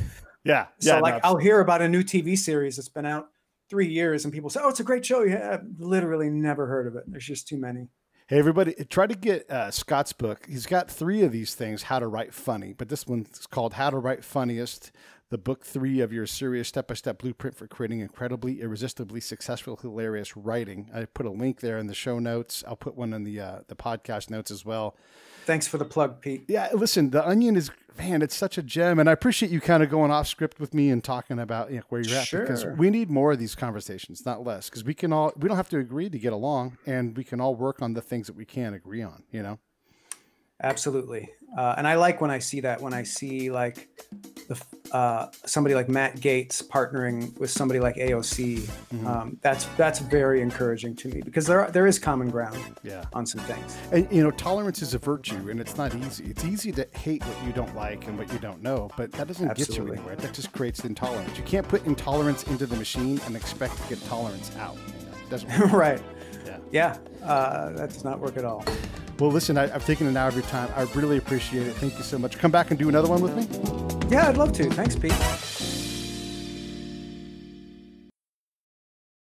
yeah. So yeah, like no, I'll hear about a new T V series that's been out three years and people say, oh, it's a great show. Yeah. I've literally never heard of it. There's just too many. Hey, everybody, try to get uh, Scott's book. He's got three of these things, How to Write Funny, but this one's called How to Write Funniest, the book three of your serious step-by-step blueprint for creating incredibly, irresistibly successful, hilarious writing. I put a link there in the show notes. I'll put one in the, uh, the podcast notes as well. Thanks for the plug, Pete. Yeah, listen, The Onion is, man, it's such a gem, and I appreciate you kind of going off script with me and talking about you know, where you're at, sure. because we need more of these conversations, not less, because we can all, we don't have to agree to get along, and we can all work on the things that we can agree on, you know? Absolutely. Uh, and I like when I see that, when I see like the, uh, somebody like Matt Gaetz partnering with somebody like A O C, mm-hmm. um, that's, that's very encouraging to me because there, are, there is common ground yeah. on some things. And, you know, tolerance is a virtue and it's not easy. It's easy to hate what you don't like and what you don't know, but that doesn't Absolutely. Get you anywhere. That just creates intolerance. You can't put intolerance into the machine and expect to get tolerance out. You know? It doesn't work. Right. Yeah. Yeah. Uh, that does not work at all. Well, listen, I, I've taken an hour of your time. I really appreciate it. Thank you so much. Come back and do another one with me? Yeah, I'd love to. Thanks, Pete.